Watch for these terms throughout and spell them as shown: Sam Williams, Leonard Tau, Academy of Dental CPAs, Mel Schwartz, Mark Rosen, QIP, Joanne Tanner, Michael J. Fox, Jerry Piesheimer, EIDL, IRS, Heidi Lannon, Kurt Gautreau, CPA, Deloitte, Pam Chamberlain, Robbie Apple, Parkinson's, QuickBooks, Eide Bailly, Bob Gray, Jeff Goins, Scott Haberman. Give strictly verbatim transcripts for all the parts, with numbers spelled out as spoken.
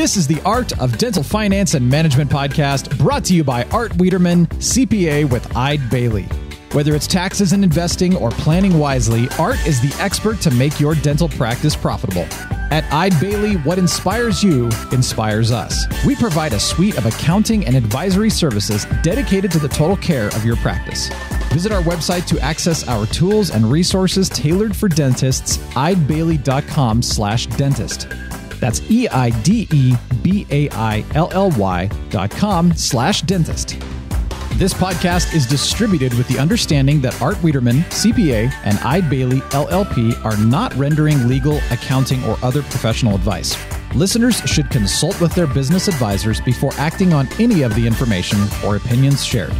This is the Art of Dental Finance and Management podcast, brought to you by Art Wiederman, C P A with Eide Bailly. Whether it's taxes and investing or planning wisely, Art is the expert to make your dental practice profitable. At Eide Bailly, what inspires you inspires us. We provide a suite of accounting and advisory services dedicated to the total care of your practice. Visit our website to access our tools and resources tailored for dentists, eidebailly.com slash dentist. That's E I D E B A I L L Y dot com slash dentist. This podcast is distributed with the understanding that Art Wiederman, C P A, and Eide Bailly, L L P are not rendering legal, accounting, or other professional advice. Listeners should consult with their business advisors before acting on any of the information or opinions shared.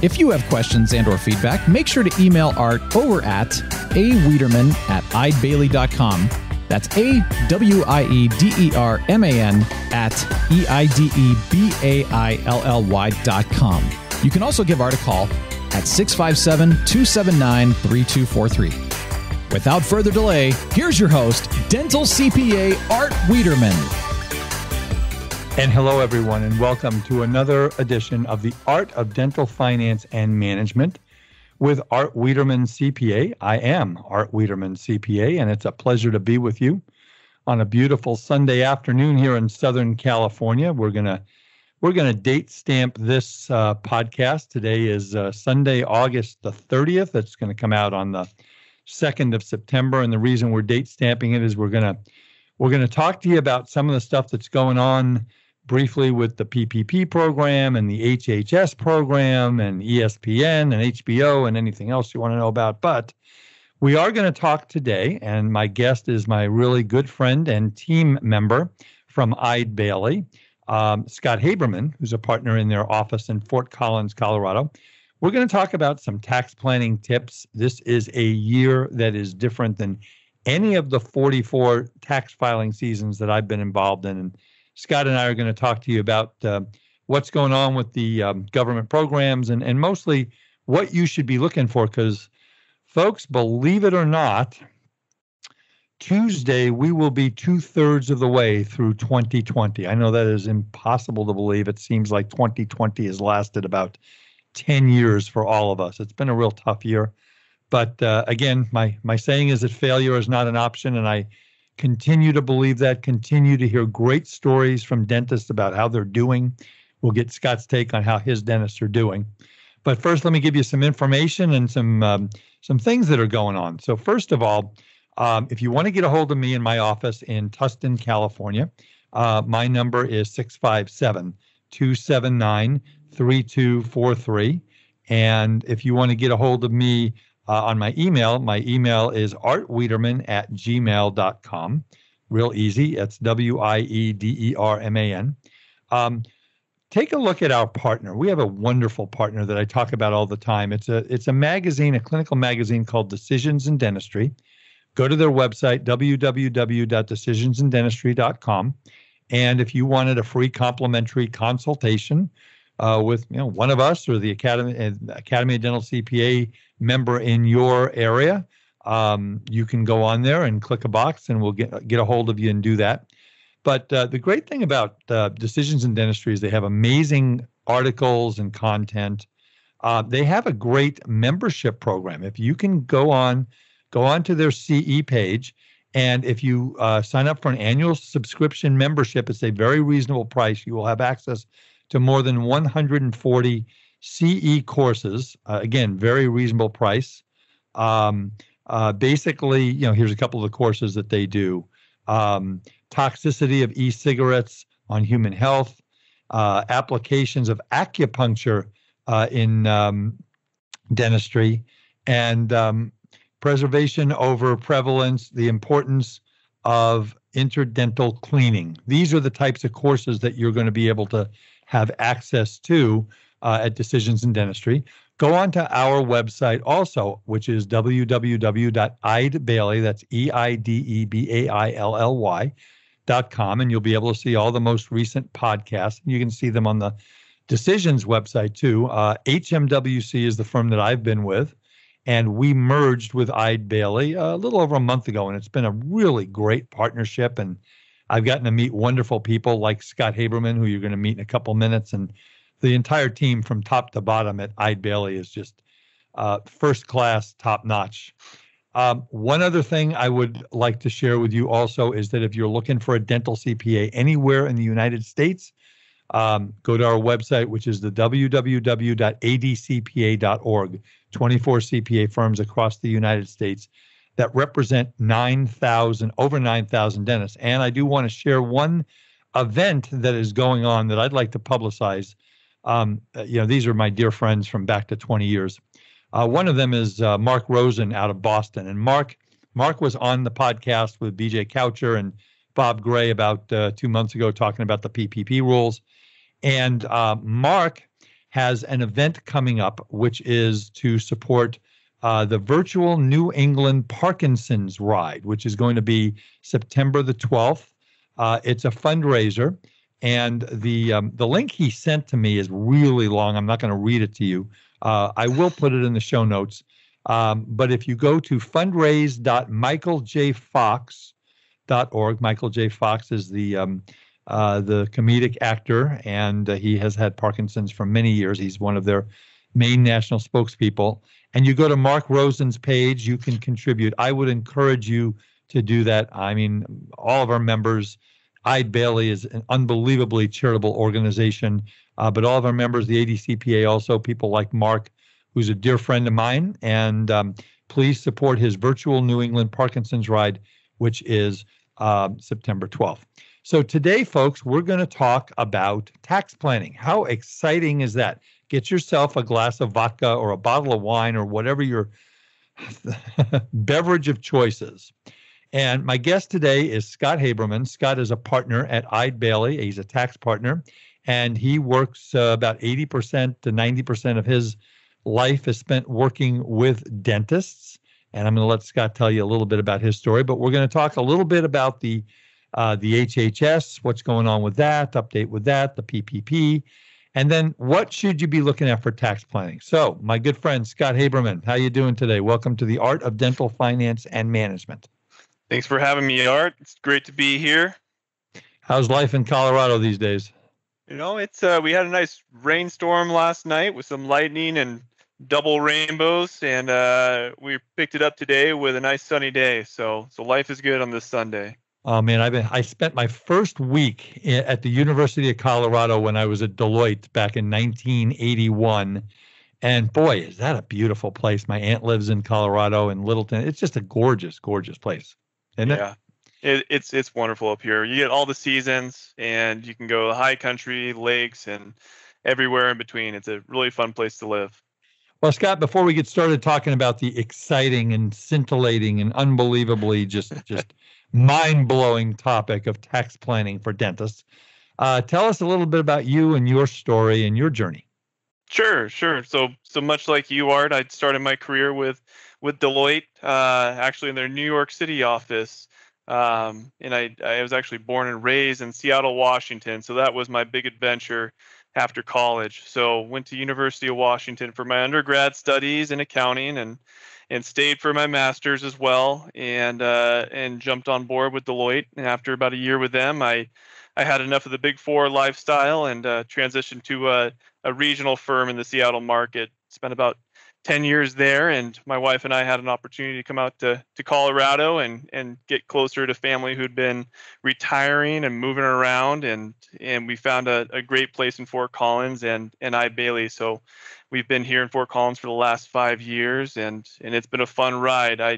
If you have questions and or feedback, make sure to email Art over at awiederman at eidebailly.com. That's A W I E D E R M A N at E I D E B A I L L Y dot com. You can also give Art a call at six five seven, two seven nine, three two four three. Without further delay, here's your host, dental C P A Art Wiederman. And hello, everyone, and welcome to another edition of the Art of Dental Finance and Management with Art Wiederman, C P A. I am Art Wiederman, C P A, and it's a pleasure to be with you on a beautiful Sunday afternoon here in Southern California. We're gonna we're gonna date stamp this uh, podcast. Today is uh, Sunday, August the thirtieth. It's gonna come out on the second of September, and the reason we're date stamping it is we're gonna we're gonna talk to you about some of the stuff that's going on briefly with the P P P program and the H H S program and E S P N and H B O and anything else you want to know about. But we are going to talk today, and my guest is my really good friend and team member from Eide Bailly, um, Scott Haberman, who's a partner in their office in Fort Collins, Colorado. We're going to talk about some tax planning tips. This is a year that is different than any of the forty-four tax filing seasons that I've been involved in. And Scott and I are going to talk to you about uh, what's going on with the um, government programs and, and mostly what you should be looking for. Because, folks, believe it or not, Tuesday we will be two-thirds of the way through twenty twenty. I know that is impossible to believe. It seems like twenty twenty has lasted about ten years for all of us. It's been a real tough year. But, uh, again, my, my saying is that failure is not an option, and I continue to believe that, continue to hear great stories from dentists about how they're doing. We'll get Scott's take on how his dentists are doing. But first, let me give you some information and some um, some things that are going on. So first of all, um, if you want to get a hold of me in my office in Tustin, California, uh, my number is six five seven, two seven nine, three two four three. And if you want to get a hold of me Uh, on my email, my email is artwiederman at gmail dot com. Real easy. It's W I E D E R M A N. Um, take a look at our partner. We have a wonderful partner that I talk about all the time. It's a, it's a magazine, a clinical magazine called Decisions in Dentistry. Go to their website, w w w dot decisions in dentistry dot com. And if you wanted a free complimentary consultation uh, with you know one of us or the Academy, Academy of Dental C P A member in your area, um, you can go on there and click a box and we'll get get a hold of you and do that. But uh, the great thing about uh, Decisions in Dentistry is they have amazing articles and content. Uh, they have a great membership program. If you can go on, go on to their C E page, and if you uh, sign up for an annual subscription membership, it's a very reasonable price. You will have access to more than one hundred forty C E courses, uh, again, very reasonable price. Um, uh, basically, you know, here's a couple of the courses that they do. Um, toxicity of e-cigarettes on human health, uh, applications of acupuncture uh, in um, dentistry, and um, preservation over prevalence, the importance of interdental cleaning. These are the types of courses that you're going to be able to have access to Uh, at Decisions in Dentistry. Go on to our website also, which is w w w dot eidebailly, that's E I D E B A I L L Y, dot com, and you'll be able to see all the most recent podcasts. You can see them on the Decisions website too. Uh, H M W C is the firm that I've been with, and we merged with Eide Bailly a little over a month ago, and it's been a really great partnership, and I've gotten to meet wonderful people like Scott Haberman, who you're going to meet in a couple minutes, and the entire team from top to bottom at Eide Bailly is just uh, first class, top notch. Um, one other thing I would like to share with you also is that if you're looking for a dental C P A anywhere in the United States, um, go to our website, which is the w w w dot a d c p a dot org, twenty-four C P A firms across the United States that represent nine thousand, over nine thousand dentists. And I do want to share one event that is going on that I'd like to publicize. Um, you know, these are my dear friends from back to twenty years. Uh, one of them is uh, Mark Rosen out of Boston. And Mark Mark was on the podcast with B J Kutcher and Bob Gray about uh, two months ago talking about the P P P rules. And uh, Mark has an event coming up, which is to support uh, the virtual New England Parkinson's Ride, which is going to be September the twelfth. Uh, it's a fundraiser. And the um, the link he sent to me is really long. I'm not going to read it to you. Uh, I will put it in the show notes. Um, but if you go to fundraise dot michael j fox dot org, Michael J. Fox is the um, uh, the comedic actor, and uh, he has had Parkinson's for many years. He's one of their main national spokespeople. And you go to Mark Rosen's page, you can contribute. I would encourage you to do that. I mean, all of our members, Eide Bailly is an unbelievably charitable organization, uh, but all of our members, the A D C P A also, people like Mark, who's a dear friend of mine, and um, please support his virtual New England Parkinson's Ride, which is uh, September twelfth. So today, folks, we're going to talk about tax planning. How exciting is that? Get yourself a glass of vodka or a bottle of wine or whatever your beverage of choice is. And my guest today is Scott Haberman. Scott is a partner at Eide Bailly. He's a tax partner, and he works uh, about eighty percent to ninety percent of his life is spent working with dentists. And I'm going to let Scott tell you a little bit about his story, but we're going to talk a little bit about the uh, the H H S, what's going on with that, update with that, the P P P, and then what should you be looking at for tax planning. So my good friend, Scott Haberman, how you doing today? Welcome to the Art of Dental Finance and Management. Thanks for having me, Art. It's great to be here. How's life in Colorado these days? You know, it's uh, we had a nice rainstorm last night with some lightning and double rainbows, and uh, we picked it up today with a nice sunny day. So, so life is good on this Sunday. Oh man, I've been, I spent my first week at the University of Colorado when I was at Deloitte back in nineteen eighty-one. And boy, is that a beautiful place. My aunt lives in Colorado in Littleton. It's just a gorgeous, gorgeous place. Isn't yeah, it? It, it's it's wonderful up here. You get all the seasons, and you can go high country, lakes, and everywhere in between. It's a really fun place to live. Well, Scott, before we get started talking about the exciting and scintillating and unbelievably just just mind-blowing topic of tax planning for dentists, uh, tell us a little bit about you and your story and your journey. Sure, sure. So, so much like you, Art, I started my career with with Deloitte, uh, actually in their New York City office, um, and I I was actually born and raised in Seattle, Washington. So that was my big adventure after college. So went to University of Washington for my undergrad studies in accounting, and and stayed for my master's as well, and uh, and jumped on board with Deloitte. And after about a year with them, I. I had enough of the Big Four lifestyle and uh, transitioned to a, a regional firm in the Seattle market. Spent about ten years there, and my wife and I had an opportunity to come out to, to Colorado and, and get closer to family who'd been retiring and moving around, and and we found a, a great place in Fort Collins and, and Eide Bailly. So we've been here in Fort Collins for the last five years, and and it's been a fun ride. I,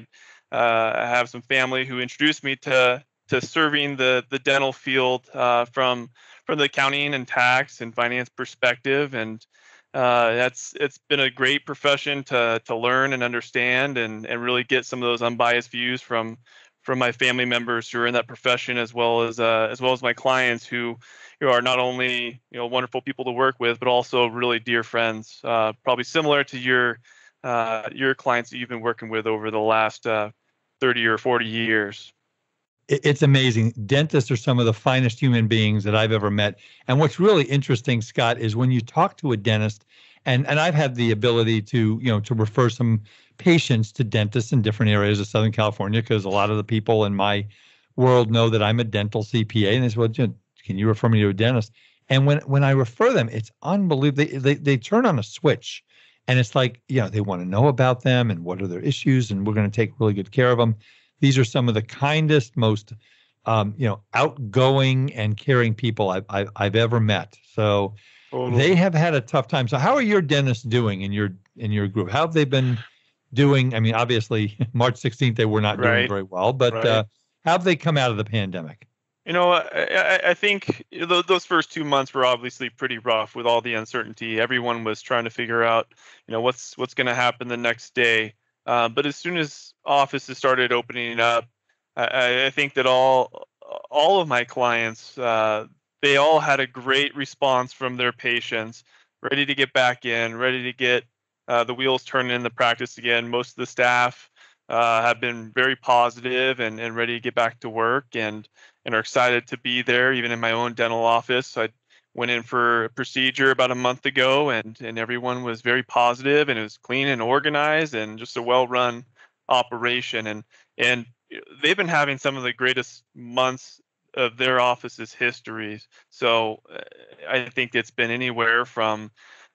uh, I have some family who introduced me to to serving the the dental field uh, from from the accounting and tax and finance perspective, and uh, that's it's been a great profession to to learn and understand, and and really get some of those unbiased views from from my family members who are in that profession, as well as uh, as well as my clients who who are not only you know wonderful people to work with, but also really dear friends. Uh, probably similar to your uh, your clients that you've been working with over the last uh, thirty or forty years. It's amazing. Dentists are some of the finest human beings that I've ever met. And what's really interesting, Scott, is when you talk to a dentist, and, and I've had the ability to, you know, to refer some patients to dentists in different areas of Southern California, because a lot of the people in my world know that I'm a dental C P A, and they say, well, can you refer me to a dentist? And when when I refer them, it's unbelievable. They, they, they turn on a switch, and it's like, you know, they want to know about them and what are their issues, and we're going to take really good care of them. These are some of the kindest, most, um, you know, outgoing and caring people I've, I've, I've ever met. So totally. They have had a tough time. So how are your dentists doing in your in your group? How have they been doing? I mean, obviously, March sixteenth, they were not right. doing very well, but right. uh, how have they come out of the pandemic? You know, I, I think those first two months were obviously pretty rough with all the uncertainty. Everyone was trying to figure out, you know, what's what's going to happen the next day. Uh, but as soon as offices started opening up, I, I think that all all of my clients, uh, they all had a great response from their patients, ready to get back in, ready to get uh, the wheels turning in the practice again. Most of the staff uh, have been very positive and, and ready to get back to work, and and are excited to be there, even in my own dental office. I went in for a procedure about a month ago, and, and everyone was very positive, and it was clean and organized and just a well-run operation. And and they've been having some of the greatest months of their office's history. So I think it's been anywhere from,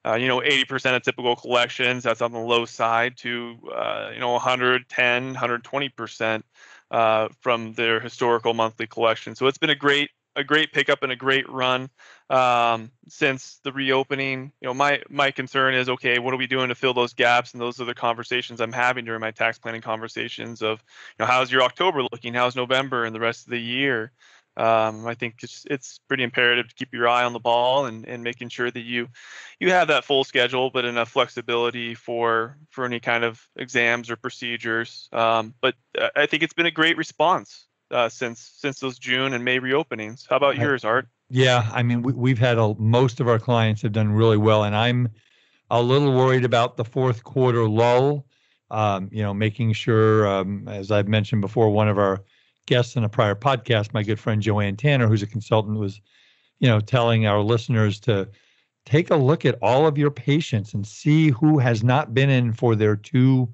uh, you know, eighty percent of typical collections, that's on the low side, to, uh, you know, one hundred ten, one hundred twenty percent. Uh, from their historical monthly collection. So it's been a great, a great pickup and a great run um, since the reopening. You know, my my concern is, okay, what are we doing to fill those gaps? And those are the conversations I'm having during my tax planning conversations of, you know, how's your October looking? How's November and the rest of the year? Um, I think it's, it's pretty imperative to keep your eye on the ball and, and making sure that you you have that full schedule, but enough flexibility for for any kind of exams or procedures. Um, but I think it's been a great response uh, since since those June and May reopenings. How about I, yours, Art? Yeah, I mean, we, we've had a, most of our clients have done really well, and I'm a little worried about the fourth quarter lull. Um, you know, making sure, um, as I've mentioned before, one of our guests in a prior podcast, my good friend Joanne Tanner, who's a consultant, was, you know, telling our listeners to take a look at all of your patients and see who has not been in for their two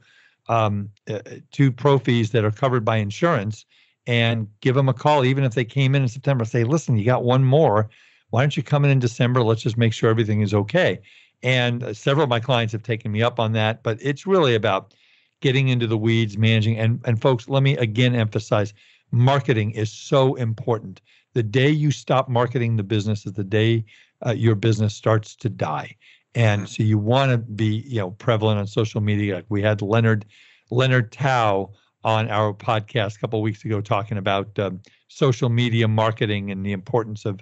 um, uh, two pro fees that are covered by insurance, and give them a call. Even if they came in in September, say, listen, you got one more. Why don't you come in in December? Let's just make sure everything is okay. And uh, several of my clients have taken me up on that, but it's really about getting into the weeds, managing. And, and folks, let me again emphasize, marketing is so important. The day you stop marketing the business is the day uh, your business starts to die. And so you want to be, you know, prevalent on social media. Like we had Leonard Leonard Tau on our podcast a couple of weeks ago talking about um, social media marketing and the importance of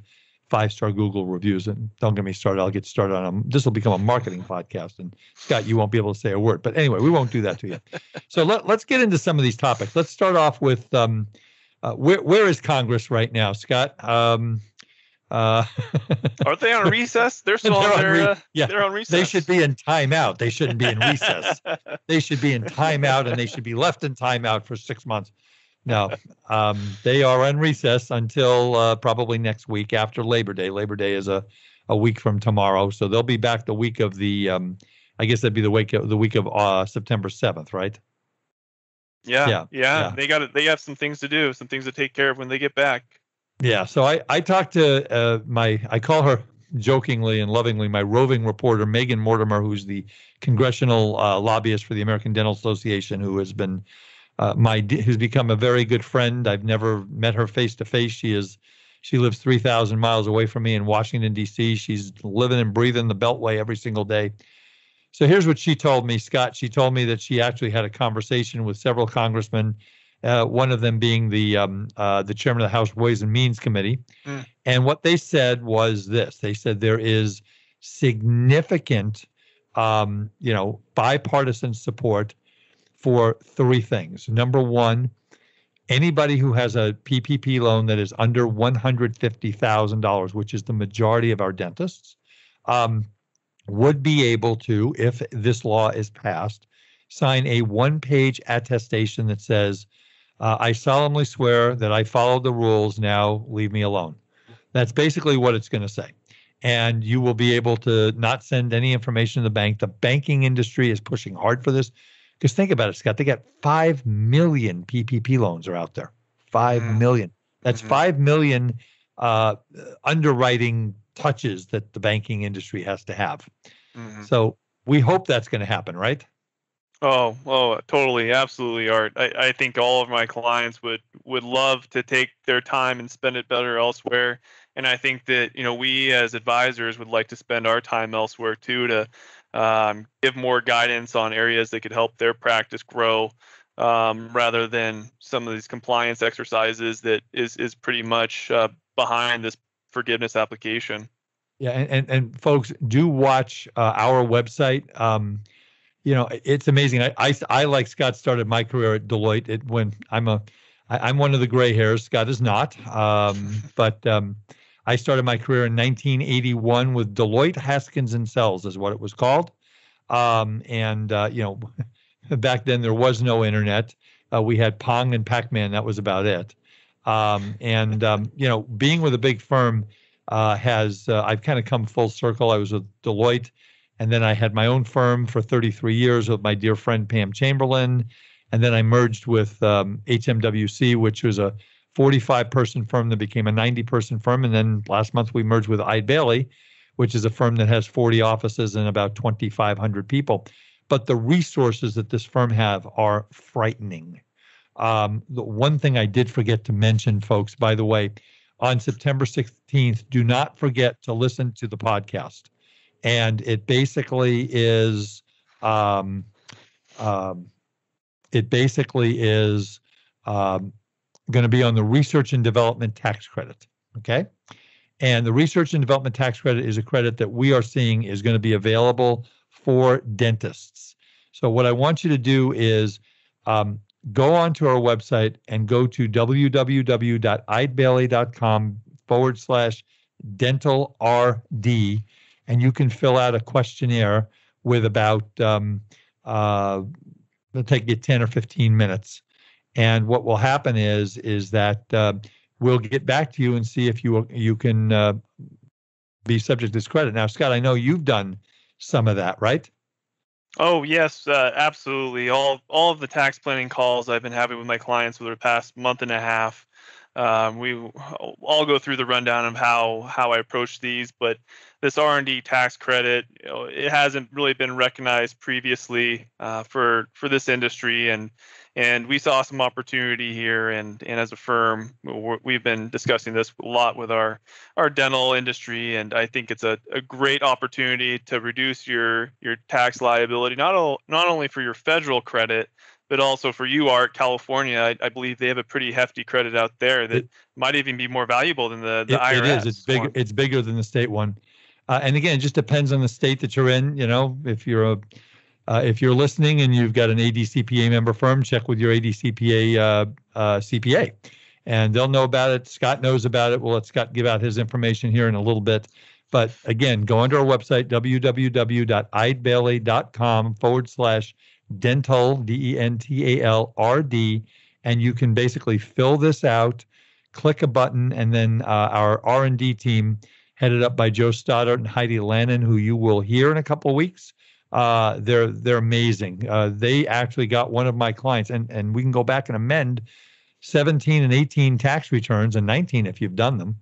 five-star Google reviews. And don't get me started. I'll get started on them. This will become a marketing podcast. And Scott, you won't be able to say a word. But anyway, we won't do that to you. So let, let's get into some of these topics. Let's start off with... Um, Uh, where where is Congress right now, Scott? Um, uh, Are they on recess? They're still they're on, their, re- uh, yeah. they're on recess. They should be in timeout. They shouldn't be in recess. They should be in timeout, and they should be left in timeout for six months. No, um, they are on recess until uh, probably next week after Labor Day. Labor Day is a, a week from tomorrow, so they'll be back the week of the. Um, I guess that'd be the week of, the week of uh, September seventh, right? Yeah, yeah, yeah, yeah. They got They have some things to do, some things to take care of when they get back. Yeah. So I, I talked to uh, my, I call her jokingly and lovingly, my roving reporter, Megan Mortimer, who's the congressional uh, lobbyist for the American Dental Association, who has been uh, my, who's become a very good friend. I've never met her face to face. She is, she lives three thousand miles away from me in Washington, D C. She's living and breathing the Beltway every single day. So here's what she told me, Scott. She told me that she actually had a conversation with several congressmen, uh, one of them being the um, uh, the chairman of the House Ways and Means Committee. Mm. And what they said was this. They said there is significant, um, you know, bipartisan support for three things. Number one, anybody who has a P P P loan that is under one hundred fifty thousand dollars, which is the majority of our dentists, um, would be able to, if this law is passed, sign a one-page attestation that says, uh, I solemnly swear that I followed the rules, now leave me alone. That's basically what it's going to say. And you will be able to not send any information to the bank. The banking industry is pushing hard for this. Because think about it, Scott, they got five million P P P loans are out there. five mm-hmm. million. That's mm-hmm. five million uh, underwriting touches that the banking industry has to have. Mm-hmm. So we hope that's going to happen, right? Oh, oh, totally, absolutely, Art. I, I think all of my clients would would love to take their time and spend it better elsewhere. And I think that, you know, we as advisors would like to spend our time elsewhere too, to um, give more guidance on areas that could help their practice grow, um, rather than some of these compliance exercises that is is pretty much uh, behind this forgiveness application. Yeah, and and, and folks, do watch uh, our website. Um, you know, it's amazing. I, I I like Scott started my career at Deloitte. It, when I'm a I, I'm one of the gray hairs. Scott is not, um, but. Um, I started my career in nineteen eighty-one with Deloitte, Haskins and Sells is what it was called. Um, and, uh, you know, back then there was no internet. Uh, we had Pong and Pac-Man. That was about it. Um, and, um, you know, being with a big firm uh, has, uh, I've kind of come full circle. I was with Deloitte, and then I had my own firm for thirty-three years with my dear friend Pam Chamberlain. And then I merged with um, H M W C, which was a forty-five person firm that became a ninety person firm. And then last month we merged with Eide Bailly, which is a firm that has forty offices and about twenty-five hundred people. But the resources that this firm have are frightening. Um, the one thing I did forget to mention, folks, by the way, on September sixteenth, do not forget to listen to the podcast. And it basically is, um, um, it basically is, um, going to be on the research and development tax credit, okay? And the research and development tax credit is a credit that we are seeing is going to be available for dentists. So what I want you to do is um, go onto our website and go to www.eidebailly.com forward slash dental RD, and you can fill out a questionnaire with about, um, uh, it'll take you ten or fifteen minutes. And what will happen is is that uh, we'll get back to you and see if you you can uh, be subject to this credit. Now, Scott, I know you've done some of that, right? Oh, yes, uh, absolutely. All all of the tax planning calls I've been having with my clients over the past month and a half, um, we all go through the rundown of how how I approach these. But this R and D tax credit, you know, it hasn't really been recognized previously uh, for for this industry, and. And we saw some opportunity here, and, and as a firm, we've been discussing this a lot with our, our dental industry, and I think it's a, a great opportunity to reduce your your tax liability, not, o- not only for your federal credit, but also for you, Art, California. I, I believe they have a pretty hefty credit out there that it, might even be more valuable than the, the it, I R S. It is. It's, big, it's bigger than the state one. Uh, and again, it just depends on the state that you're in. You know, if you're a... Uh, if you're listening and you've got an A D C P A member firm, check with your A D C P A uh, uh, C P A, and they'll know about it. Scott knows about it. We'll let Scott give out his information here in a little bit. But again, go onto our website, www.eidebailly.com forward slash dental, D E N T A L R D, and you can basically fill this out, click a button, and then uh, our R and D team, headed up by Joe Stoddart and Heidi Lannon, who you will hear in a couple of weeks. Uh, they're they're amazing. Uh, they actually got one of my clients, and, and we can go back and amend seventeen and eighteen tax returns, and nineteen if you've done them.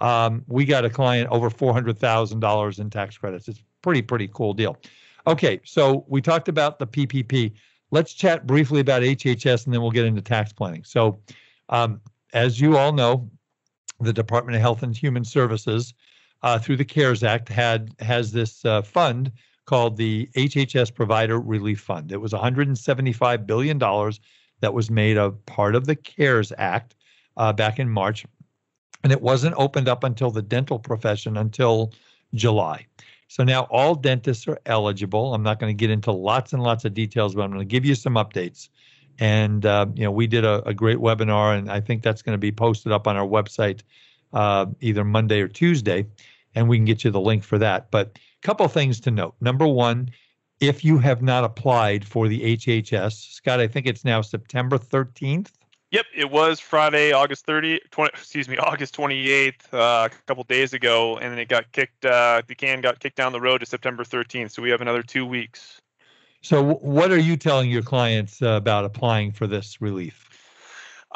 Um, we got a client over four hundred thousand dollars in tax credits. It's pretty, pretty cool deal. Okay, so we talked about the P P P. Let's chat briefly about H H S, and then we'll get into tax planning. So um, as you all know, the Department of Health and Human Services, uh, through the CARES Act, had has this uh, fund called the H H S Provider Relief Fund. It was one hundred seventy-five billion dollars that was made a part of the CARES Act uh, back in March, and it wasn't opened up until the dental profession until July. So now all dentists are eligible. I'm not going to get into lots and lots of details, but I'm going to give you some updates. And uh, you know, we did a, a great webinar, and I think that's going to be posted up on our website uh, either Monday or Tuesday, and we can get you the link for that. But couple things to note. Number one, if you have not applied for the H H S, Scott, I think it's now September thirteenth. Yep, it was Friday, August thirtieth, twenty, excuse me, August twenty-eighth, uh, a couple days ago, and then it got kicked. Uh, the can got kicked down the road to September thirteenth, so we have another two weeks. So, what are you telling your clients uh, about applying for this relief?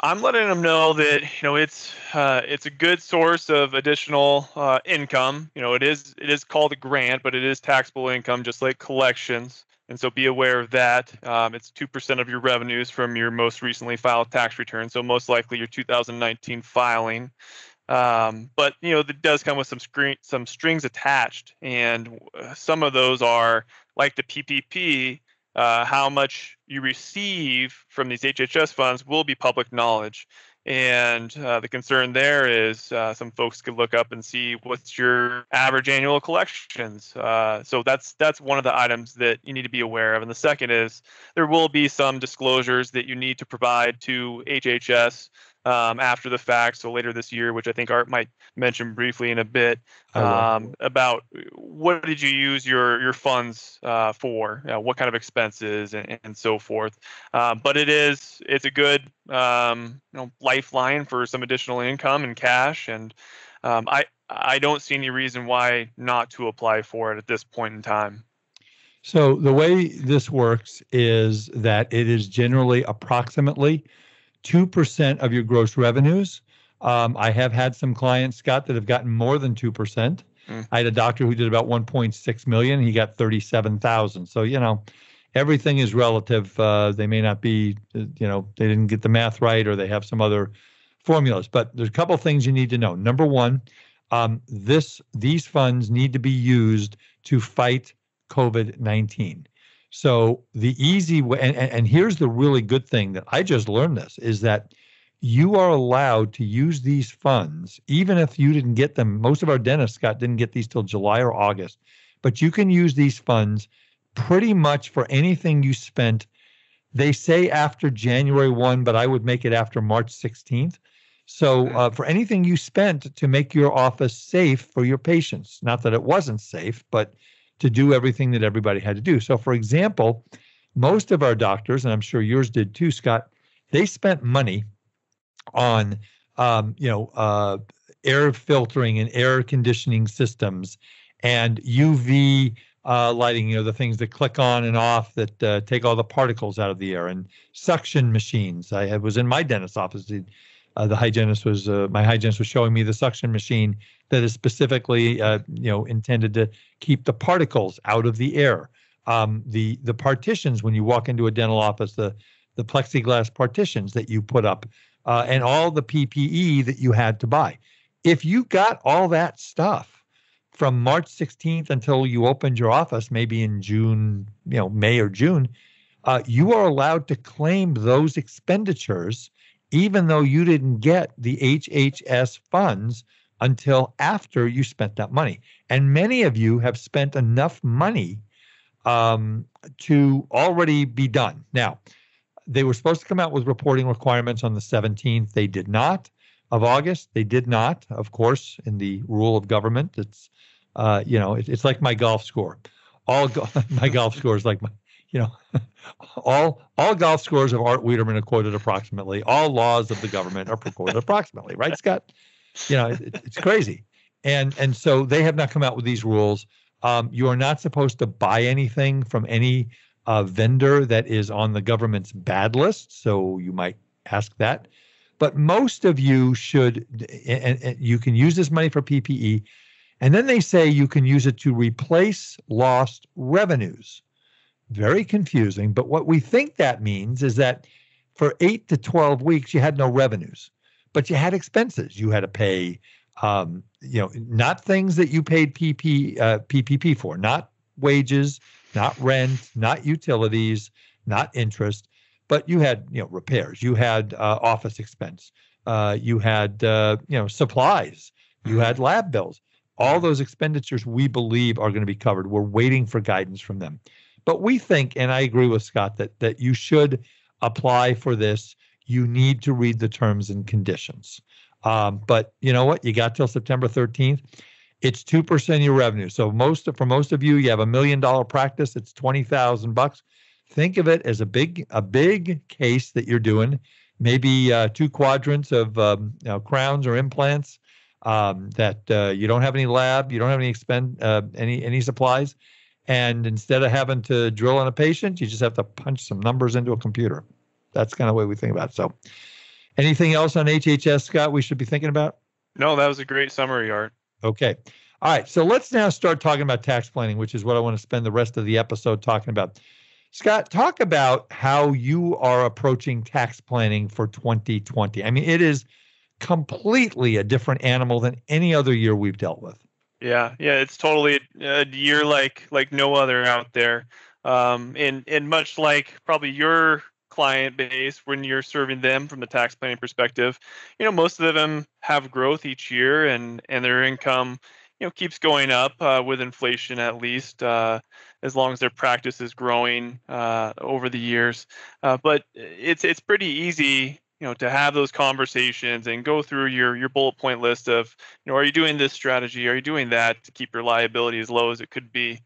I'm letting them know that, you know, it's uh, it's a good source of additional uh, income. You know, it is it is called a grant, but it is taxable income, just like collections. And so be aware of that. Um, it's two percent of your revenues from your most recently filed tax return, so most likely your two thousand nineteen filing. Um, but, you know, that does come with some screen, some strings attached. And some of those are, like the P P P, Uh, how much you receive from these H H S funds will be public knowledge. And uh, the concern there is uh, some folks could look up and see what's your average annual collections. Uh, so that's that's one of the items that you need to be aware of. And the second is there will be some disclosures that you need to provide to H H S um, after the fact. So later this year, which I think Art might mention briefly in a bit, um, about what did you use your your funds uh, for, you know, what kind of expenses and, and so forth. Uh, but it is it's a good um, you know, lifeline for some additional income and cash. And um, I I don't see any reason why not to apply for it at this point in time. So the way this works is that it is generally approximately two percent of your gross revenues. Um, I have had some clients, Scott, that have gotten more than two percent. Mm. I had a doctor who did about one point six million dollars. He got thirty-seven thousand dollars. So, you know, everything is relative. Uh, they may not be, you know, they didn't get the math right, or they have some other formulas. But there's a couple of things you need to know. Number one, um, this these funds need to be used to fight COVID nineteen. So the easy way, and, and here's the really good thing that I just learned this, is that you are allowed to use these funds, even if you didn't get them. Most of our dentists, Scott, didn't get these till July or August, but you can use these funds pretty much for anything you spent. They say after January first, but I would make it after March sixteenth. So uh, for anything you spent to make your office safe for your patients, not that it wasn't safe, but to do everything that everybody had to do. So, for example, most of our doctors, and I'm sure yours did too, Scott, they spent money on, um, you know, uh, air filtering and air conditioning systems and U V uh, lighting, you know, the things that click on and off that uh, take all the particles out of the air, and suction machines. I was in my dentist's office. Uh, the hygienist was, uh, my hygienist was showing me the suction machine that is specifically, uh, you know, intended to keep the particles out of the air. Um, the the partitions, when you walk into a dental office, the the plexiglass partitions that you put up, uh, and all the P P E that you had to buy. If you got all that stuff from March sixteenth until you opened your office, maybe in June, you know, May or June, uh, you are allowed to claim those expenditures, even though you didn't get the H H S funds until after you spent that money. And many of you have spent enough money um, to already be done. Now, they were supposed to come out with reporting requirements on the seventeenth. They did not. Of August, they did not. Of course, in the rule of government, it's, uh, you know, it, it's like my golf score. All go- my golf score is like my, you know, all all golf scores of Art Wiederman are quoted approximately. All laws of the government are quoted approximately, right, Scott? You know, it, it's crazy. And and so they have not come out with these rules. Um, you are not supposed to buy anything from any uh, vendor that is on the government's bad list. So you might ask that. But most of you should, and, and you can use this money for P P E. And then they say you can use it to replace lost revenues. Very confusing. But what we think that means is that for eight to twelve weeks, you had no revenues, but you had expenses. You had to pay, um, you know, not things that you paid P P, uh, P P P for, not wages, not rent, not utilities, not interest, but you had, you know, repairs. You had uh, office expense. Uh, you had, uh, you know, supplies. You had lab bills. All those expenditures we believe are going to be covered. We're waiting for guidance from them. But we think, and I agree with Scott, that that you should apply for this. You need to read the terms and conditions. Um, but you know what? You got till September thirteenth. It's two percent of your revenue. So most of, for most of you, you have a million dollar practice. It's twenty thousand bucks. Think of it as a big a big case that you're doing. Maybe uh, two quadrants of um, you know, crowns or implants. Um, that uh, you don't have any lab. You don't have any expend uh, any any supplies. And instead of having to drill on a patient, you just have to punch some numbers into a computer. That's kind of the way we think about it. So Anything else on H H S, Scott, we should be thinking about? No, that was a great summary, Art. Okay. All right. So let's now start talking about tax planning, which is what I want to spend the rest of the episode talking about. Scott, talk about how you are approaching tax planning for twenty twenty. I mean, it is completely a different animal than any other year we've dealt with. Yeah. Yeah. It's totally a year like, like no other out there. Um, and, and much like probably your client base, when you're serving them from the tax planning perspective, you know, most of them have growth each year and, and their income, you know, keeps going up uh, with inflation, at least uh, as long as their practice is growing uh, over the years. Uh, but it's it's pretty easy, you know, to have those conversations and go through your your bullet point list of, you know, are you doing this strategy? Are you doing that to keep your liability as low as it could be?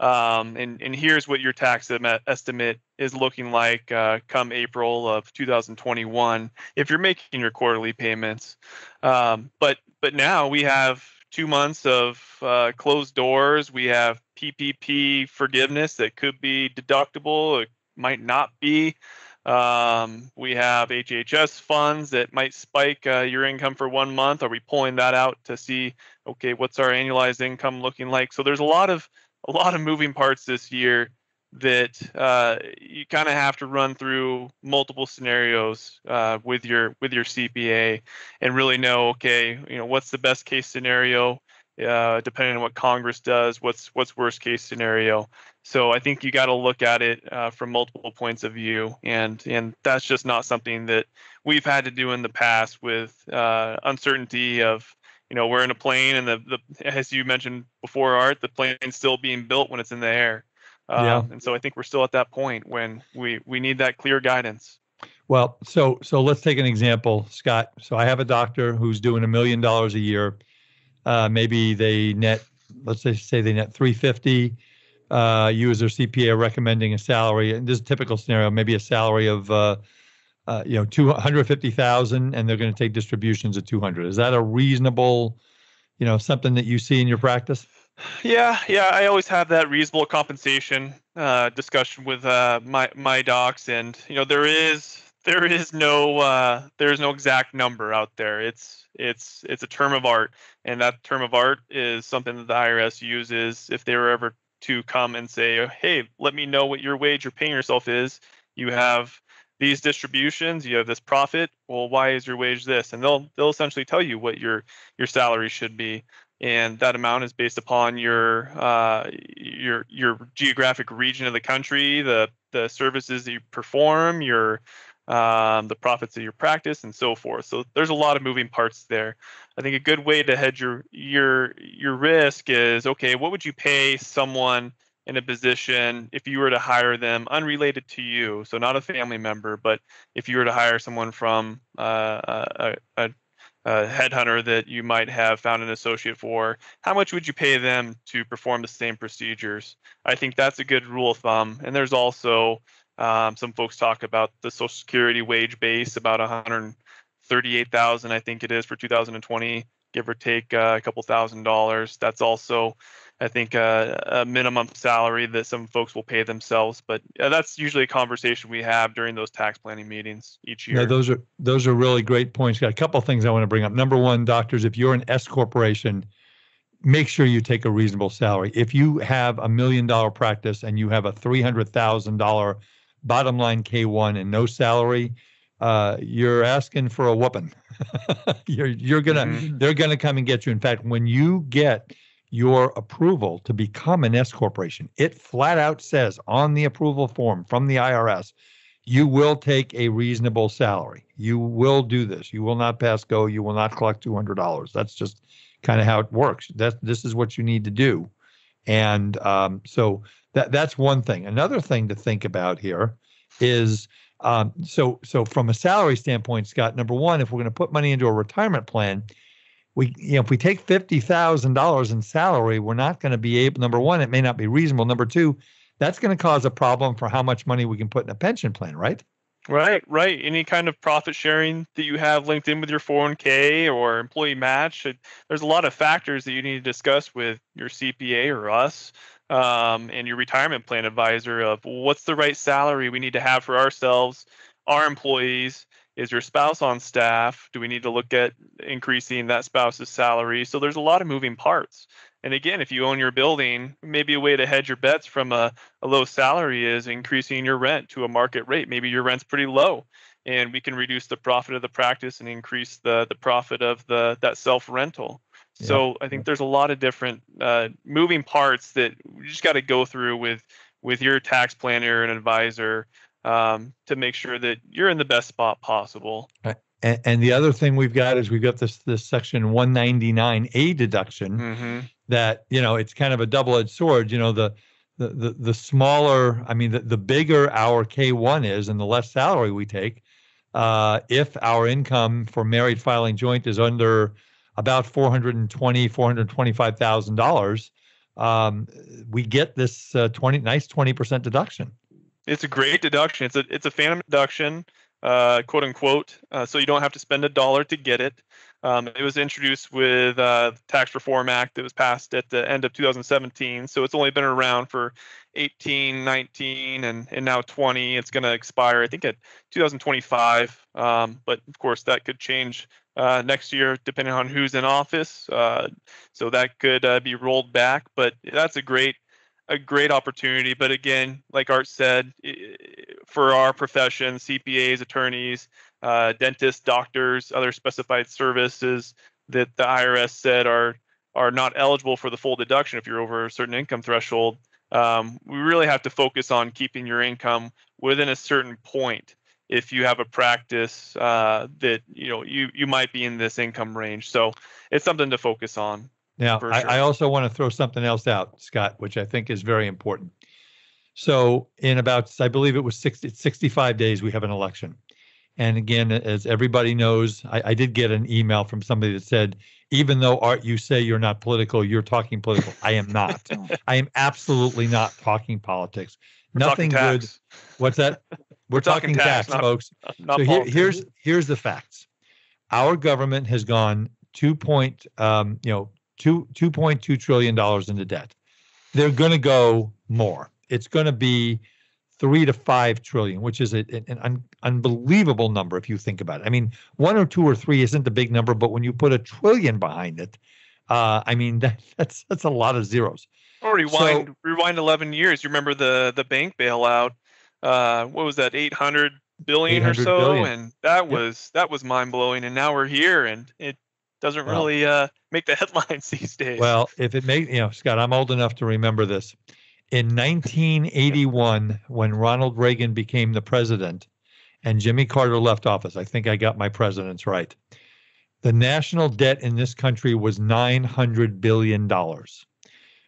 Um, and and here's what your tax estimate is looking like uh, come April of two thousand twenty-one if you're making your quarterly payments. Um, but but now we have two months of uh, closed doors. We have P P P forgiveness that could be deductible. It might not be. Um, we have H H S funds that might spike uh, your income for one month. Are we pulling that out to see, okay, what's our annualized income looking like? So there's a lot of a lot of moving parts this year that uh, you kind of have to run through multiple scenarios uh, with your with your C P A and really know, okay, you know, what's the best case scenario, uh, depending on what Congress does, what's what's worst case scenario. So I think you got to look at it uh, from multiple points of view, and and that's just not something that we've had to do in the past with uh, uncertainty of, you know, we're in a plane and the the as you mentioned before, Art, the plane's still being built when it's in the air. Yeah. Um, and so I think we're still at that point when we, we need that clear guidance. Well, so so let's take an example, Scott. So I have a doctor who's doing a million dollars a year. Uh, maybe they net, let's say, say they net three fifty. Uh, you as their C P A are recommending a salary, and this is a typical scenario, maybe a salary of uh, uh, you know two hundred fifty thousand dollars, and they're going to take distributions of two hundred. Is that a reasonable, you know, something that you see in your practice? Yeah, yeah. I always have that reasonable compensation uh, discussion with uh, my my docs, and you know there is there is no uh, there is no exact number out there. It's it's it's a term of art, and that term of art is something that the I R S uses if they were ever to come and say, hey, let me know what your wage you're paying yourself is. You have these distributions, you have this profit. Well, why is your wage this? And they'll they'll essentially tell you what your your salary should be. And that amount is based upon your uh, your your geographic region of the country, the the services that you perform, your um, the profits of your practice, and so forth. So there's a lot of moving parts there. I think a good way to hedge your your your risk is, okay, what would you pay someone in a position if you were to hire them unrelated to you? So not a family member, but if you were to hire someone from uh, a, a Uh, headhunter that you might have found an associate for, how much would you pay them to perform the same procedures? I think that's a good rule of thumb. And there's also um, some folks talk about the Social Security wage base, about one hundred thirty-eight thousand dollars, I think it is for two thousand twenty, give or take uh, a couple thousand dollars. That's also, I think, uh, a minimum salary that some folks will pay themselves, but uh, that's usually a conversation we have during those tax planning meetings each year. Yeah, those are those are really great points. Got a couple of things I want to bring up. Number one, doctors, if you're an S corporation, make sure you take a reasonable salary. If you have a million dollar practice and you have a three hundred thousand dollar bottom line K one and no salary, uh, you're asking for a whooping. you're you're gonna mm-hmm. they're gonna come and get you. In fact, when you get your approval to become an S corporation, it flat out says on the approval form from the I R S, you will take a reasonable salary. You will do this. You will not pass go. You will not collect two hundred dollars. That's just kind of how it works. That's, this is what you need to do. And um, so that that's one thing. Another thing to think about here is, um, so, so from a salary standpoint, Scott, number one, if we're going to put money into a retirement plan, We, you know, if we take fifty thousand dollars in salary, we're not going to be able, number one, it may not be reasonable. Number two, that's going to cause a problem for how much money we can put in a pension plan, right? Right, right. Any kind of profit sharing that you have linked in with your four oh one k or employee match, it, there's a lot of factors that you need to discuss with your C P A or us um, and your retirement plan advisor of what's the right salary we need to have for ourselves, our employees, Is your spouse on staff? Do we need to look at increasing that spouse's salary? So there's a lot of moving parts. And again, if you own your building, maybe a way to hedge your bets from a, a low salary is increasing your rent to a market rate. Maybe your rent's pretty low, and we can reduce the profit of the practice and increase the, the profit of the that self-rental. Yeah. So I think there's a lot of different uh, moving parts that you just got to go through with, with your tax planner and advisor um, to make sure that you're in the best spot possible. Right. And, and the other thing we've got is we've got this, this Section one ninety-nine A deduction, mm-hmm. that, you know, it's kind of a double-edged sword. You know, the the the, the smaller, I mean, the, the bigger our K one is and the less salary we take, uh, if our income for married filing joint is under about four hundred twenty thousand, four hundred twenty-five thousand dollars, um, we get this uh, twenty nice twenty percent deduction. It's a great deduction. It's a it's a phantom deduction, uh, quote unquote. Uh, so you don't have to spend a dollar to get it. Um, it was introduced with uh, the Tax Reform Act that was passed at the end of two thousand seventeen. So it's only been around for eighteen, nineteen, and, and now twenty. It's going to expire, I think, at two thousand twenty-five. Um, but of course, that could change uh, next year, depending on who's in office. Uh, so that could uh, be rolled back. But that's a great a great opportunity. But again, like Art said, for our profession, C P As, attorneys, uh, dentists, doctors, other specified services that the I R S said are are not eligible for the full deduction if you're over a certain income threshold, um, we really have to focus on keeping your income within a certain point. If you have a practice uh, that, you know, you, you might be in this income range. So it's something to focus on. Now, sure. I, I also want to throw something else out, Scott, which I think is very important. So in about, I believe it was sixty, sixty-five days, we have an election. And again, as everybody knows, I, I did get an email from somebody that said, even though, Art, you say you're not political, you're talking political. I am not. I am absolutely not talking politics. We're Nothing talking good. What's that? We're, We're talking, talking tax, tax not, folks. Not so here, here's here's the facts. Our government has gone two point, um, you know, Two two point two trillion dollars into debt. They're going to go more. It's going to be three to five trillion, which is a, an un, unbelievable number if you think about it. I mean, one or two or three isn't the big number, but when you put a trillion behind it, uh, I mean that, that's that's a lot of zeros. Or rewind so, rewind eleven years. You remember the the bank bailout? Uh, what was that? Eight hundred billion or so, billion. And that was yep. that was mind blowing. And now we're here, and it doesn't really well, uh, make the headlines these days. Well, if it made, you know, Scott, I'm old enough to remember this. In nineteen eighty-one, when Ronald Reagan became the president and Jimmy Carter left office, I think I got my presidents right. The national debt in this country was nine hundred billion dollars.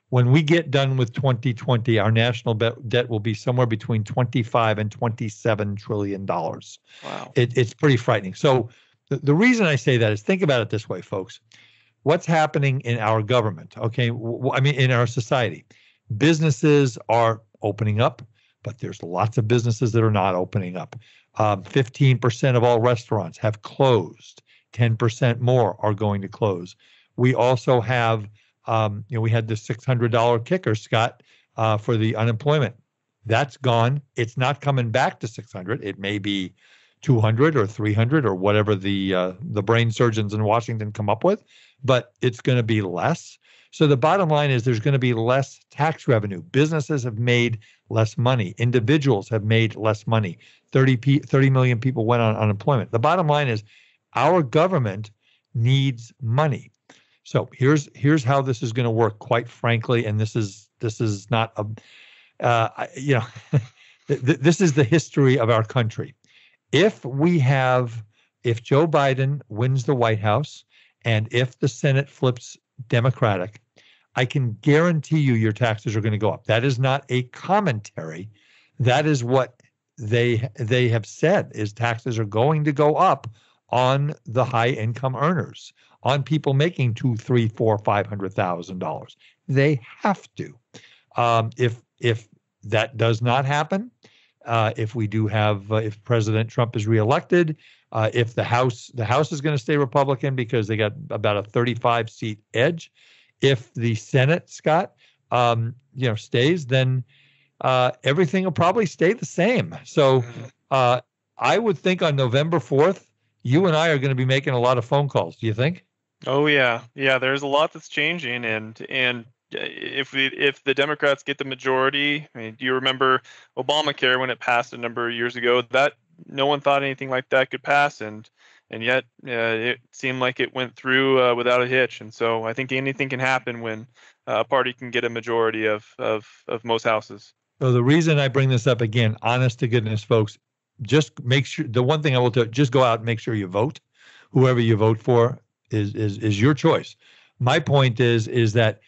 When we get done with twenty twenty, our national debt will be somewhere between twenty-five and twenty-seven trillion dollars. Wow. It, it's pretty frightening. So, the reason I say that is think about it this way, folks. What's happening in our government, okay? I mean, in our society. Businesses are opening up, but there's lots of businesses that are not opening up. Um, fifteen percent of all restaurants have closed. ten percent more are going to close. We also have, um, you know, we had the six hundred dollar kicker, Scott, uh, for the unemployment. That's gone. It's not coming back to six hundred. It may be two hundred or three hundred or whatever the uh, the brain surgeons in Washington come up with, but it's going to be less. So the bottom line is there's going to be less tax revenue. Businesses have made less money. Individuals have made less money. thirty, P- thirty million people went on unemployment. The bottom line is our government needs money. So here's here's how this is going to work, quite frankly, and this is this is not a uh, you know th- this is the history of our country. If we have, if Joe Biden wins the White House and if the Senate flips Democratic, I can guarantee you your taxes are going to go up. That is not a commentary. That is what they they have said, is taxes are going to go up on the high income earners, on people making two, three, four, five hundred thousand dollars. They have to. Um, if if that does not happen. Uh, if we do have, uh, if President Trump is reelected, uh, if the House, the House is going to stay Republican because they got about a thirty-five seat edge. If the Senate, Scott, um, you know, stays, then uh, everything will probably stay the same. So uh, I would think on November fourth, you and I are going to be making a lot of phone calls. Do you think? Oh, yeah. Yeah, there's a lot that's changing. And and if we, if the Democrats get the majority, I mean, do you remember Obamacare when it passed a number of years ago? That no one thought anything like that could pass. And and yet uh, it seemed like it went through uh, without a hitch. And so I think anything can happen when a party can get a majority of, of, of most houses. So the reason I bring this up again, honest to goodness, folks, just make sure, the one thing I will tell you, just go out and make sure you vote. Whoever you vote for is is is your choice. My point is, is that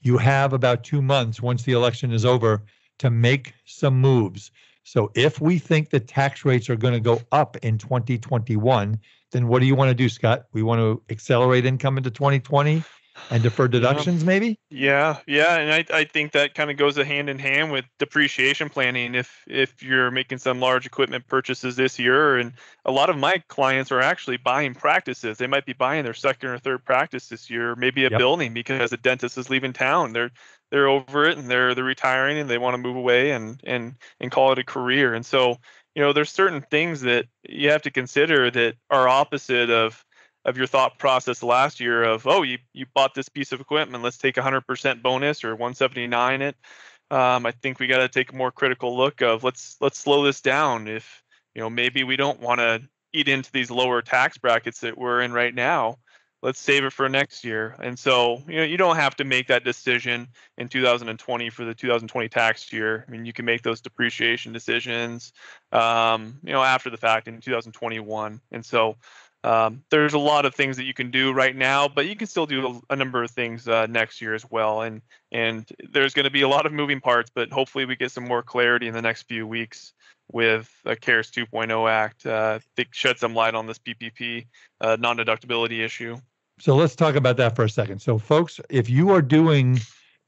you have about two months once the election is over to make some moves. So if we think that tax rates are going to go up in twenty twenty-one, then what do you want to do, Scott? We want to accelerate income into twenty twenty and deferred deductions, yeah. maybe? Yeah, yeah. And I, I think that kind of goes hand in hand with depreciation planning. If if you're making some large equipment purchases this year, and a lot of my clients are actually buying practices. They might be buying their second or third practice this year, maybe a yep. building because a dentist is leaving town. They're they're over it and they're they're retiring and they want to move away and and and call it a career. And so, you know, there's certain things that you have to consider that are opposite of of your thought process last year of, oh, you, you bought this piece of equipment, let's take one hundred percent bonus or one seventy-nine it. Um, I think we got to take a more critical look of let's let's slow this down. If, you know, maybe we don't want to eat into these lower tax brackets that we're in right now. Let's save it for next year. And so, you know, you don't have to make that decision in two thousand twenty for the two thousand twenty tax year. I mean, you can make those depreciation decisions, um, you know, after the fact in two thousand twenty-one. And so, Um, there's a lot of things that you can do right now, but you can still do a, a number of things uh, next year as well. And and there's going to be a lot of moving parts, but hopefully we get some more clarity in the next few weeks with a CARES two point oh Act uh, that shed some light on this P P P uh, non-deductibility issue. So let's talk about that for a second. So folks, if you are doing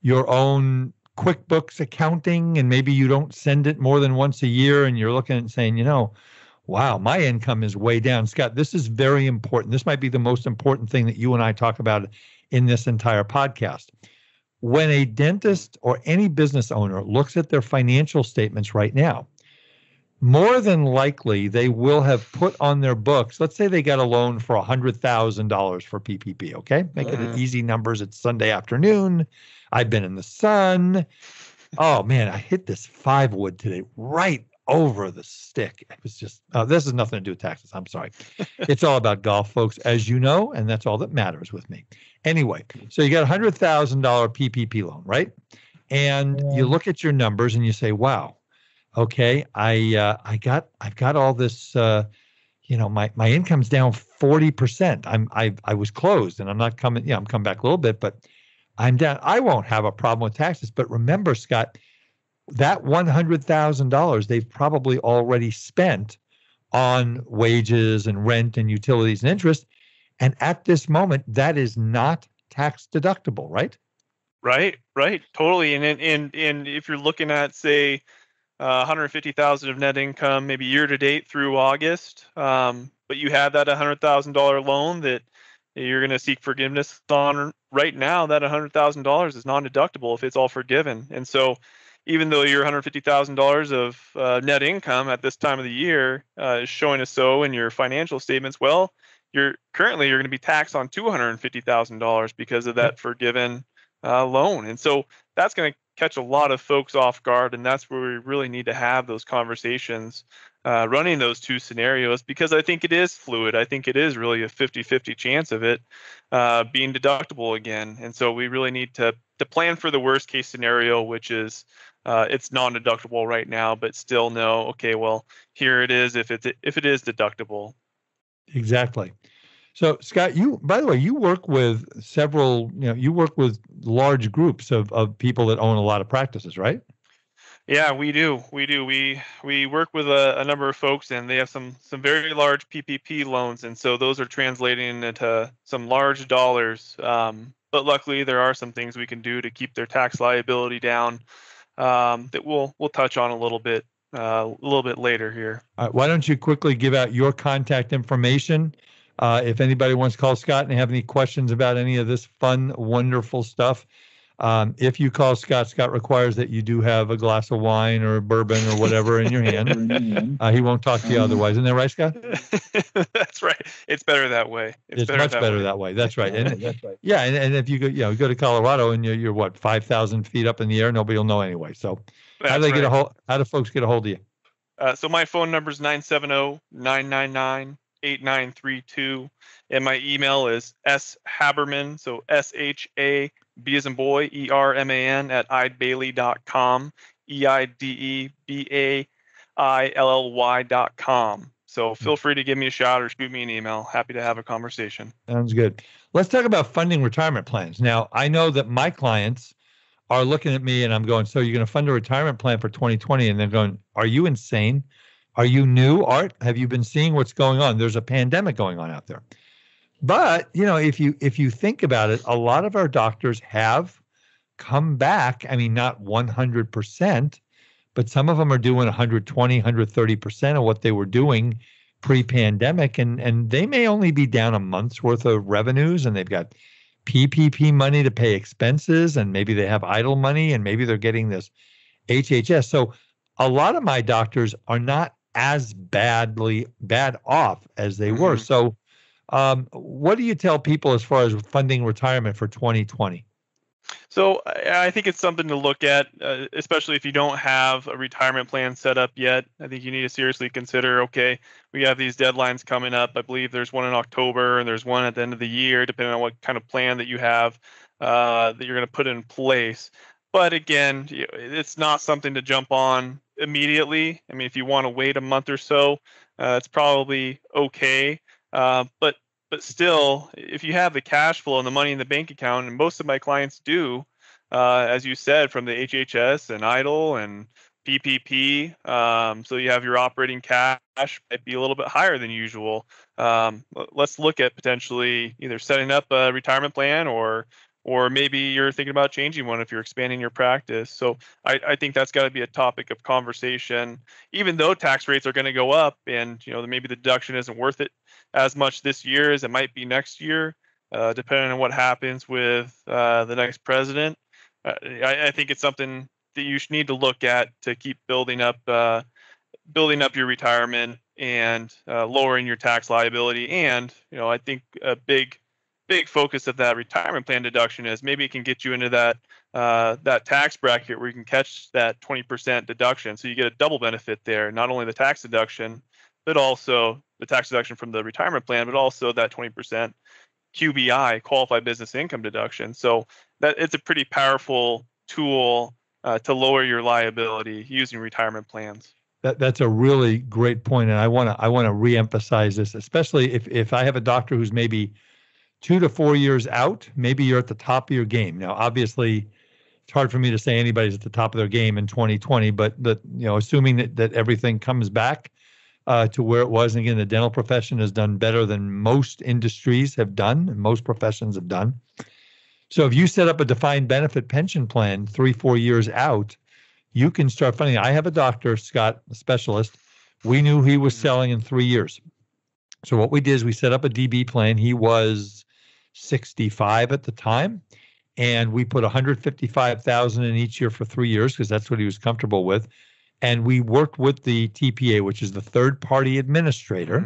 your own QuickBooks accounting and maybe you don't send it more than once a year and you're looking and saying, you know, wow, my income is way down. Scott, this is very important. This might be the most important thing that you and I talk about in this entire podcast. When a dentist or any business owner looks at their financial statements right now, more than likely they will have put on their books, let's say they got a loan for one hundred thousand dollars for P P P, okay? Make uh-huh. it easy numbers. It's Sunday afternoon. I've been in the sun. Oh, man, I hit this five wood today right over the stick. It was just, uh, this is nothing to do with taxes. I'm sorry. It's all about golf, folks, as you know, and that's all that matters with me. Anyway, so you got a one hundred thousand dollars P P P loan, right? And you look at your numbers and you say, wow, okay, I uh, I got, I've got all this, uh, you know, my, my income's down forty percent. I'm, I, I was closed and I'm not coming, yeah, I'm coming back a little bit, but I'm down. I won't have a problem with taxes. But remember, Scott, that one hundred thousand dollars they've probably already spent on wages and rent and utilities and interest. And at this moment, that is not tax deductible, right? Right, right. Totally. And and, and if you're looking at, say, uh, one hundred fifty thousand dollars of net income, maybe year to date through August, um, but you have that one hundred thousand dollars loan that you're going to seek forgiveness on right now, that one hundred thousand dollars is non-deductible if it's all forgiven. And so, even though your one hundred fifty thousand dollars of uh, net income at this time of the year uh, is showing us so in your financial statements, well, you're currently you're going to be taxed on two hundred fifty thousand dollars because of that forgiven uh, loan. And so that's going to catch a lot of folks off guard. And that's where we really need to have those conversations uh, running those two scenarios, because I think it is fluid. I think it is really a fifty-fifty chance of it uh, being deductible again. And so we really need to, to plan for the worst case scenario, which is Uh, it's non-deductible right now, but still know, okay, well, here it is if it's if it is deductible. Exactly. So, Scott, you, by the way, you work with several, you know, you work with large groups of, of people that own a lot of practices, right? Yeah, we do. We do. We we work with a, a number of folks, and they have some some very large P P P loans, and so those are translating into some large dollars. Um, but luckily, there are some things we can do to keep their tax liability down. Um, that we'll we'll touch on a little bit uh, a little bit later here. All right, why don't you quickly give out your contact information uh, if anybody wants to call Scott and have any questions about any of this fun, wonderful stuff? Um, if you call Scott, Scott requires that you do have a glass of wine or bourbon or whatever in your hand. Uh, he won't talk to you otherwise. Isn't that right, Scott? That's right. It's better that way. It's, it's better much that better way. that way. That's right. And, That's right. Yeah. And, and if you go, you know, go to Colorado and you're, you're what, five thousand feet up in the air, nobody will know anyway. So That's how do they right. get a hold? How do folks get a hold of you? Uh, so my phone number is nine seven zero, nine nine nine, eight nine three two. And my email is s haberman, so S H A B as in boy, E R M A N at eide bailly dot com, E I D E B A I L L Y dot com. So feel free to give me a shot or shoot me an email. Happy to have a conversation. Sounds good. Let's talk about funding retirement plans. Now, I know that my clients are looking at me and I'm going, so you're going to fund a retirement plan for twenty twenty? And they're going, are you insane? Are you new, Art? Have you been seeing what's going on? There's a pandemic going on out there. But, you know, if you if you think about it, a lot of our doctors have come back. I mean, not one hundred percent, but some of them are doing one hundred twenty, one hundred thirty percent of what they were doing pre-pandemic. And, and they may only be down a month's worth of revenues, and they've got P P P money to pay expenses, and maybe they have idle money, and maybe they're getting this H H S. So a lot of my doctors are not as badly bad off as they were. Mm-hmm. So Um, what do you tell people as far as funding retirement for twenty twenty? So I think it's something to look at, uh, especially if you don't have a retirement plan set up yet. I think you need to seriously consider, okay, we have these deadlines coming up. I believe there's one in October and there's one at the end of the year, depending on what kind of plan that you have uh, that you're going to put in place. But again, it's not something to jump on immediately. I mean, if you want to wait a month or so, uh, it's probably okay. Uh, but but still, if you have the cash flow and the money in the bank account, and most of my clients do, uh, as you said, from the H H S and EIDL and P P P, um, so you have your operating cash might be a little bit higher than usual. Um, let's look at potentially either setting up a retirement plan, or or maybe you're thinking about changing one if you're expanding your practice. So I, I think that's got to be a topic of conversation, even though tax rates are going to go up, and you know maybe the deduction isn't worth it as much this year as it might be next year, uh, depending on what happens with uh, the next president. Uh, I, I think it's something that you need to look at to keep building up, uh, building up your retirement and uh, lowering your tax liability. And you know, I think a big, big focus of that retirement plan deduction is maybe it can get you into that uh, that tax bracket where you can catch that twenty percent deduction, so you get a double benefit there: not only the tax deduction, but also the tax deduction from the retirement plan, but also that twenty percent Q B I, qualified business income deduction. So that it's a pretty powerful tool uh, to lower your liability using retirement plans. That that's a really great point, and I want to I want to reemphasize this, especially if if I have a doctor who's maybe two to four years out. Maybe you're at the top of your game now. Obviously, it's hard for me to say anybody's at the top of their game in twenty twenty, but but you know, assuming that that everything comes back Uh, to where it was. And again, the dental profession has done better than most industries have done, and most professions have done. So if you set up a defined benefit pension plan three, four years out, you can start funding. I have a doctor, Scott, a specialist. We knew he was selling in three years. So what we did is we set up a D B plan. He was sixty-five at the time, and we put one hundred fifty-five thousand dollars in each year for three years because that's what he was comfortable with. And we worked with the T P A, which is the third-party administrator.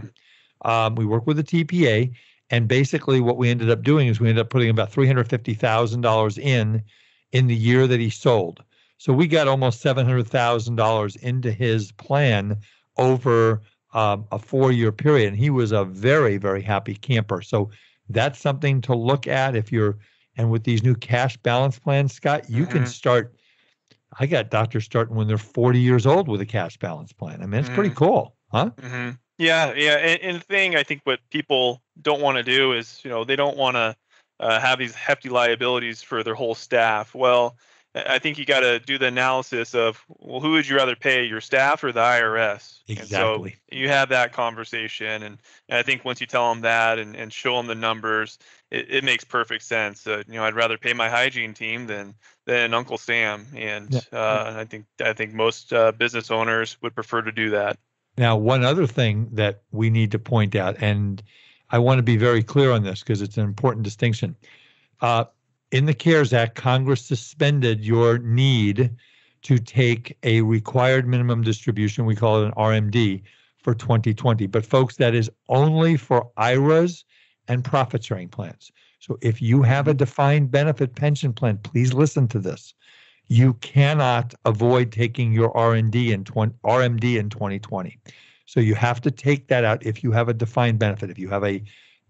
Um, we worked with the T P A, and basically what we ended up doing is we ended up putting about three hundred fifty thousand dollars in in the year that he sold. So we got almost seven hundred thousand dollars into his plan over um, a four-year period, and he was a very, very happy camper. So that's something to look at if you're – and with these new cash balance plans, Scott, you mm-hmm. can start – I got doctors starting when they're forty years old with a cash balance plan. I mean, it's mm. pretty cool, huh? Mm-hmm. Yeah, yeah. And, and the thing I think what people don't want to do is, you know, they don't want to uh, have these hefty liabilities for their whole staff. Well, I think you got to do the analysis of, well, who would you rather pay, your staff or the I R S? Exactly. And so you have that conversation. And, and I think once you tell them that and, and show them the numbers, it, it makes perfect sense. Uh, you know, I'd rather pay my hygiene team than than Uncle Sam. And yeah. uh, and I think I think most uh, business owners would prefer to do that. Now, one other thing that we need to point out, and I want to be very clear on this because it's an important distinction. Uh, in the CARES Act, Congress suspended your need to take a required minimum distribution, we call it an R M D, for twenty twenty. But folks, that is only for I R As and profit sharing plans. So if you have a defined benefit pension plan, please listen to this. You cannot avoid taking your R M D in twenty, R M D in twenty twenty. So you have to take that out if you have a defined benefit. If you have a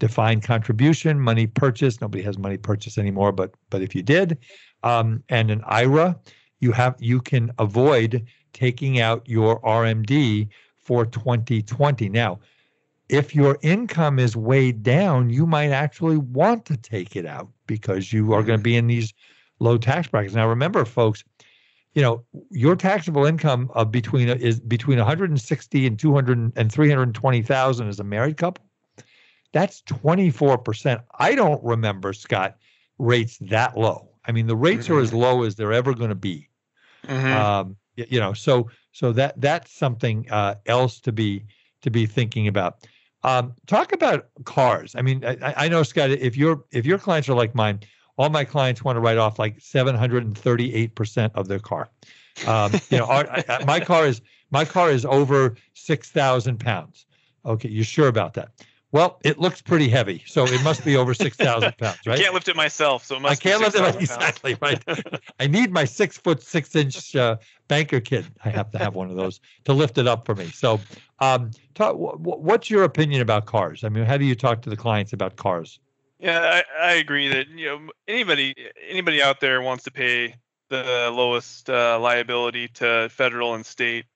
defined contribution, money purchase, nobody has money purchase anymore, but but if you did, um, and an I R A, you have you can avoid taking out your R M D for twenty twenty. Now, if your income is weighed down, you might actually want to take it out because you are going to be in these low tax brackets. Now, remember, folks, you know, your taxable income of between is between one hundred sixty and two hundred and three hundred twenty thousand as a married couple. That's twenty-four percent. I don't remember, Scott, rates that low. I mean, the rates mm-hmm. are as low as they're ever going to be. Mm-hmm. Um, you know, so so that that's something uh, else to be to be thinking about. Um, talk about cars. I mean, I, I know, Scott, if your if your clients are like mine. All my clients want to write off like seven hundred thirty-eight percent of their car. Um, you know, our, I, my car is my car is over six thousand pounds. Okay, you're sure about that? Well, it looks pretty heavy, so it must be over six thousand pounds, right? I can't lift it myself, so it must. I can't be lift it exactly, right? I need my six foot six inch uh, banker kid. I have to have one of those to lift it up for me. So, um, talk, w- w- what's your opinion about cars? I mean, how do you talk to the clients about cars? Yeah, I, I agree that, you know, anybody anybody out there wants to pay the lowest uh, liability to federal and state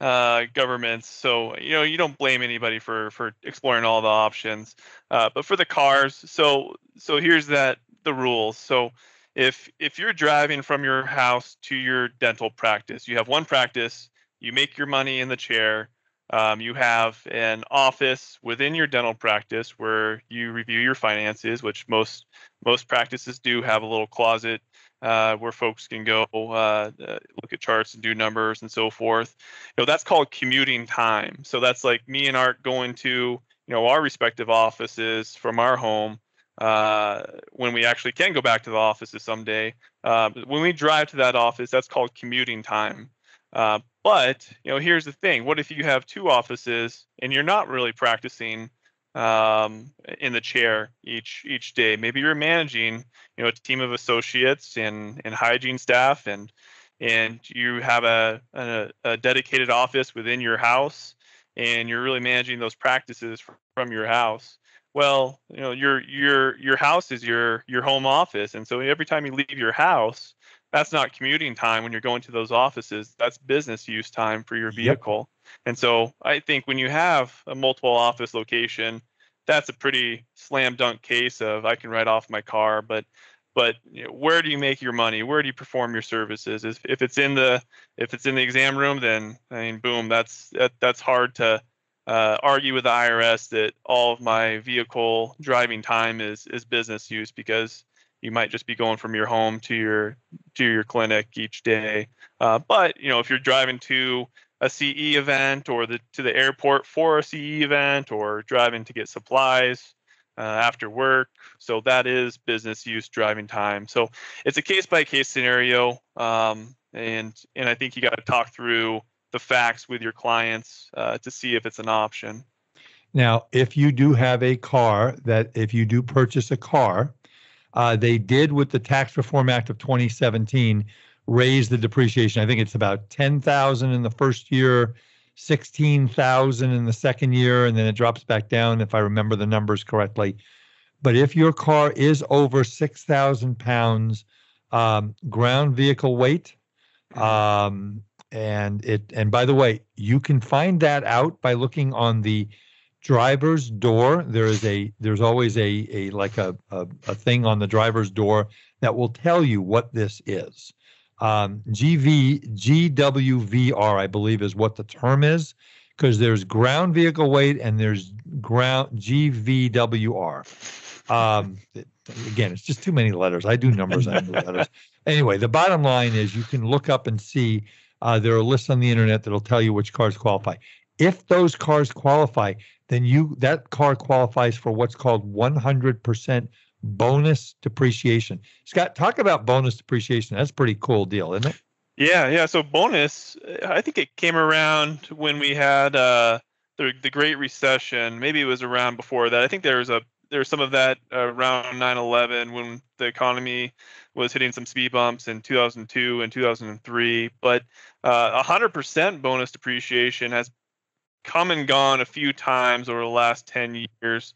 uh, governments. So, you know, you don't blame anybody for, for exploring all the options. Uh, but for the cars, so so here's that the rules. So if if you're driving from your house to your dental practice, you have one practice, you make your money in the chair. Um, you have an office within your dental practice where you review your finances, which most most practices do have a little closet uh, where folks can go uh, look at charts and do numbers and so forth. You know, that's called commuting time. So that's like me and Art going to, you know, our respective offices from our home uh, when we actually can go back to the offices someday. Uh, when we drive to that office, that's called commuting time. Uh, but, you know, here's the thing. What if you have two offices and you're not really practicing um, in the chair each each day? Maybe you're managing, you know, a team of associates and, and hygiene staff and and you have a, a, a dedicated office within your house and you're really managing those practices from your house. Well, you know, your your your house is your your home office. And so every time you leave your house, that's not commuting time when you're going to those offices. That's business use time for your vehicle. Yep. And so I think when you have a multiple office location, that's a pretty slam dunk case of I can write off my car. But but you know, where do you make your money? Where do you perform your services? If if it's in the if it's in the exam room, then I mean, boom, that's that, that's hard to uh, argue with the I R S that all of my vehicle driving time is is business use because you might just be going from your home to your to your clinic each day. Uh, but, you know, if you're driving to a C E event or the to the airport for a C E event or driving to get supplies uh, after work, so that is business use driving time. So it's a case-by-case scenario, um, and and I think you got to talk through the facts with your clients uh, to see if it's an option. Now, if you do have a car, that if you do purchase a car, Uh, they did with the Tax Reform Act of twenty seventeen raise the depreciation. I think it's about ten thousand dollars in the first year, sixteen thousand dollars in the second year, and then it drops back down if I remember the numbers correctly. But if your car is over six thousand pounds um, ground vehicle weight, um, and it and by the way, you can find that out by looking on the driver's door. There is a there's always a a like a, a a thing on the driver's door that will tell you what this is. Um, G W V R, I believe, is what the term is, because there's ground vehicle weight and there's ground G V W R. Um, again, it's just too many letters. I do numbers. I do letters. Anyway, the bottom line is you can look up and see uh, there are lists on the internet that'll tell you which cars qualify. If those cars qualify, then you that car qualifies for what's called one hundred percent bonus depreciation. Scott, talk about bonus depreciation. That's a pretty cool deal, isn't it? Yeah, yeah. So bonus, I think it came around when we had uh, the, the Great Recession. Maybe it was around before that. I think there was a there was some of that around nine eleven when the economy was hitting some speed bumps in two thousand two and two thousand three. But uh, one hundred percent bonus depreciation has come and gone a few times over the last ten years.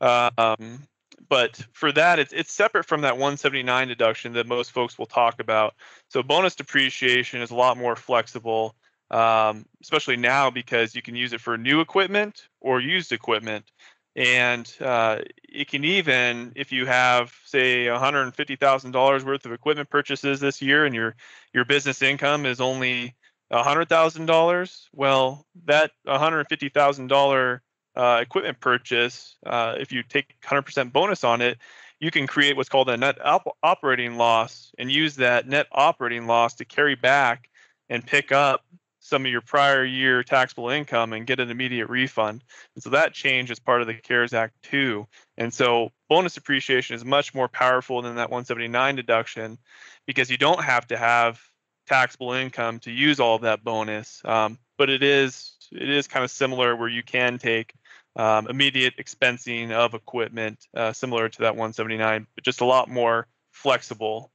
Um, but for that, it's it's separate from that one seventy-nine deduction that most folks will talk about. So bonus depreciation is a lot more flexible, um, especially now because you can use it for new equipment or used equipment. And uh, it can even, if you have, say, one hundred fifty thousand dollars worth of equipment purchases this year and your your business income is only one hundred thousand dollars, well, that one hundred fifty thousand dollars uh, equipment purchase, uh, if you take one hundred percent bonus on it, you can create what's called a net op- operating loss and use that net operating loss to carry back and pick up some of your prior year taxable income and get an immediate refund. And so that change is part of the CARES Act too. And so bonus depreciation is much more powerful than that one seventy-nine deduction because you don't have to have taxable income to use all of that bonus. Um, but it is it is kind of similar where you can take um, immediate expensing of equipment uh, similar to that one seventy-nine, but just a lot more flexible.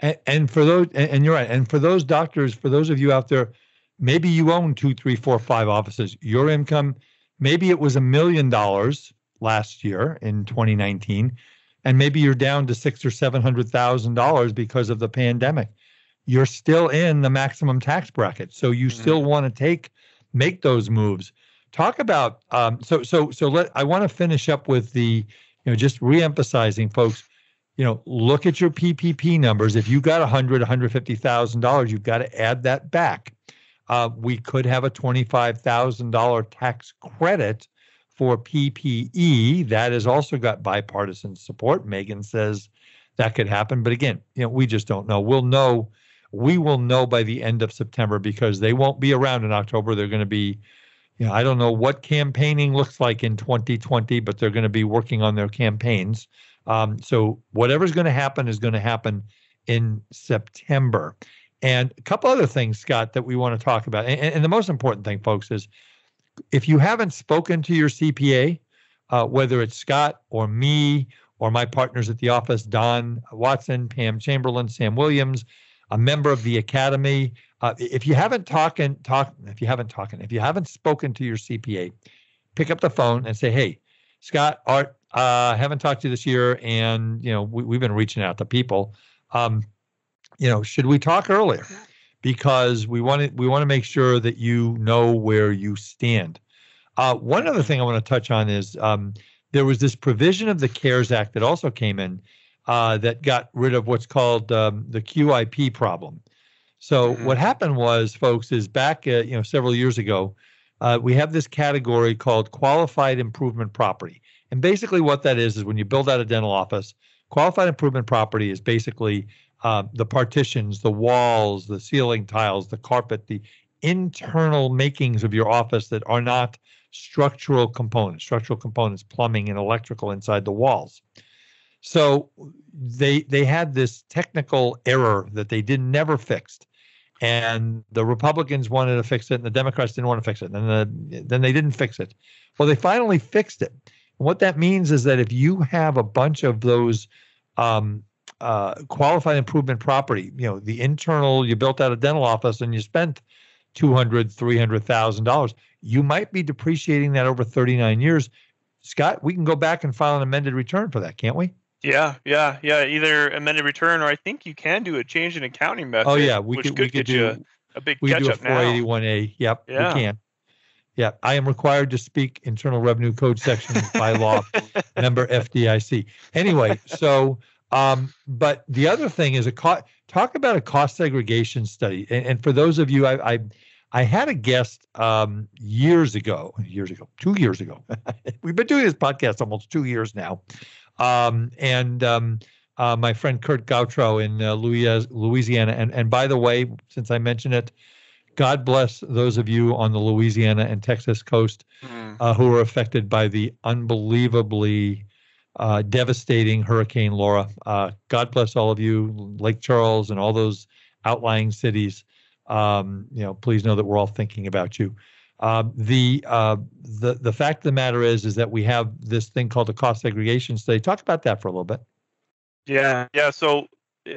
And, and for those, and, and you're right. And for those doctors, for those of you out there, maybe you own two, three, four, five offices. Your income, maybe it was a million dollars last year in twenty nineteen, and maybe you're down to six or seven hundred thousand dollars because of the pandemic. You're still in the maximum tax bracket, so you mm-hmm. still want to take make those moves. Talk about um, so so so. Let I want to finish up with the you know just reemphasizing, folks. You know, look at your P P P numbers. If you got one hundred thousand dollars, one hundred fifty thousand dollars, you've got to add that back. Uh, we could have a twenty-five thousand dollars tax credit for P P E. That has also got bipartisan support. Megan says that could happen. But again, you know, we just don't know. We'll know. We will know by the end of September because they won't be around in October. They're going to be, you know, I don't know what campaigning looks like in twenty twenty, but they're going to be working on their campaigns. Um, so whatever's going to happen is going to happen in September. And a couple other things, Scott, that we want to talk about. And, and the most important thing, folks, is if you haven't spoken to your C P A, uh, whether it's Scott or me or my partners at the office, Don Watson, Pam Chamberlain, Sam Williams, a member of the Academy, uh, if you haven't talked and talk, if you haven't talked, if you haven't spoken to your C P A, pick up the phone and say, "Hey, Scott, Art, I uh, haven't talked to you this year, and you know we, we've been reaching out to people. Um, you know, should we talk earlier? Because we want to we want to make sure that you know where you stand." Uh, one other thing I want to touch on is um, there was this provision of the CARES Act that also came in uh, that got rid of what's called um, the Q I P problem. So mm-hmm. what happened was, folks, is back uh, you know several years ago, uh, we have this category called qualified improvement property. And basically what that is, is when you build out a dental office, qualified improvement property is basically uh, the partitions, the walls, the ceiling tiles, the carpet, the internal makings of your office that are not structural components, structural components, plumbing and electrical inside the walls. So they they had this technical error that they did never fixed. And the Republicans wanted to fix it and the Democrats didn't want to fix it. And the, then they didn't fix it. Well, they finally fixed it. What that means is that if you have a bunch of those um, uh, qualified improvement property, you know, the internal, you built out a dental office and you spent two hundred thousand dollars, three hundred thousand dollars, you might be depreciating that over thirty-nine years. Scott, we can go back and file an amended return for that, can't we? Yeah, yeah, yeah. Either amended return or I think you can do a change in accounting method. Oh, yeah. We which could, could we get could you do, a, a big catch-up now. We do a four eighty-one A. Yep, yeah. We can. Yeah, I am required to speak Internal Revenue Code section by law, member F D I C. Anyway, so, um, but the other thing is a co- talk about a cost segregation study. And, and for those of you, I I, I had a guest um, years ago, years ago, two years ago. We've been doing this podcast almost two years now. Um, and um, uh, my friend Kurt Gautreau in uh, Louisiana. And, and by the way, since I mentioned it, God bless those of you on the Louisiana and Texas coast uh, who are affected by the unbelievably uh, devastating Hurricane Laura. Uh, God bless all of you, Lake Charles and all those outlying cities. Um, you know, please know that we're all thinking about you. Uh, the uh, the the fact of the matter is, is that we have this thing called the cost segregation study. Talk about that for a little bit. Yeah, yeah. So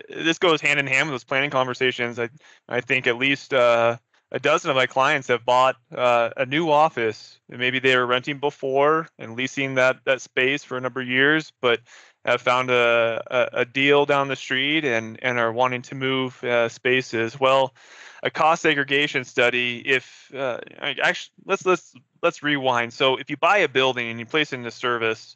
this goes hand in hand with those planning conversations. I I think at least uh, a dozen of my clients have bought uh, a new office, and maybe they were renting before and leasing that that space for a number of years, but have found a a, a deal down the street and and are wanting to move uh, spaces. Well, a cost segregation study, if uh, actually let's let's let's rewind. So if you buy a building and you place it into service,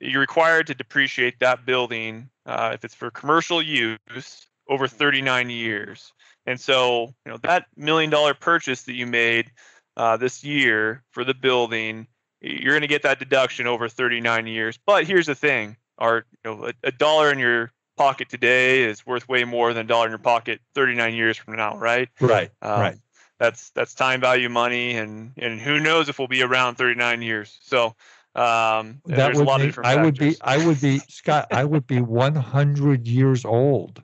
you're required to depreciate that building uh, if it's for commercial use over thirty-nine years. And so, you know, that million dollar purchase that you made uh, this year for the building, you're going to get that deduction over thirty-nine years. But here's the thing: our you know, a, a dollar in your pocket today is worth way more than a dollar in your pocket thirty-nine years from now, right? Right, um, right. That's that's time value money, and and who knows if we'll be around thirty-nine years. So um, that there's would a lot be, of different I factors. would be I would be Scott. I would be one hundred years old.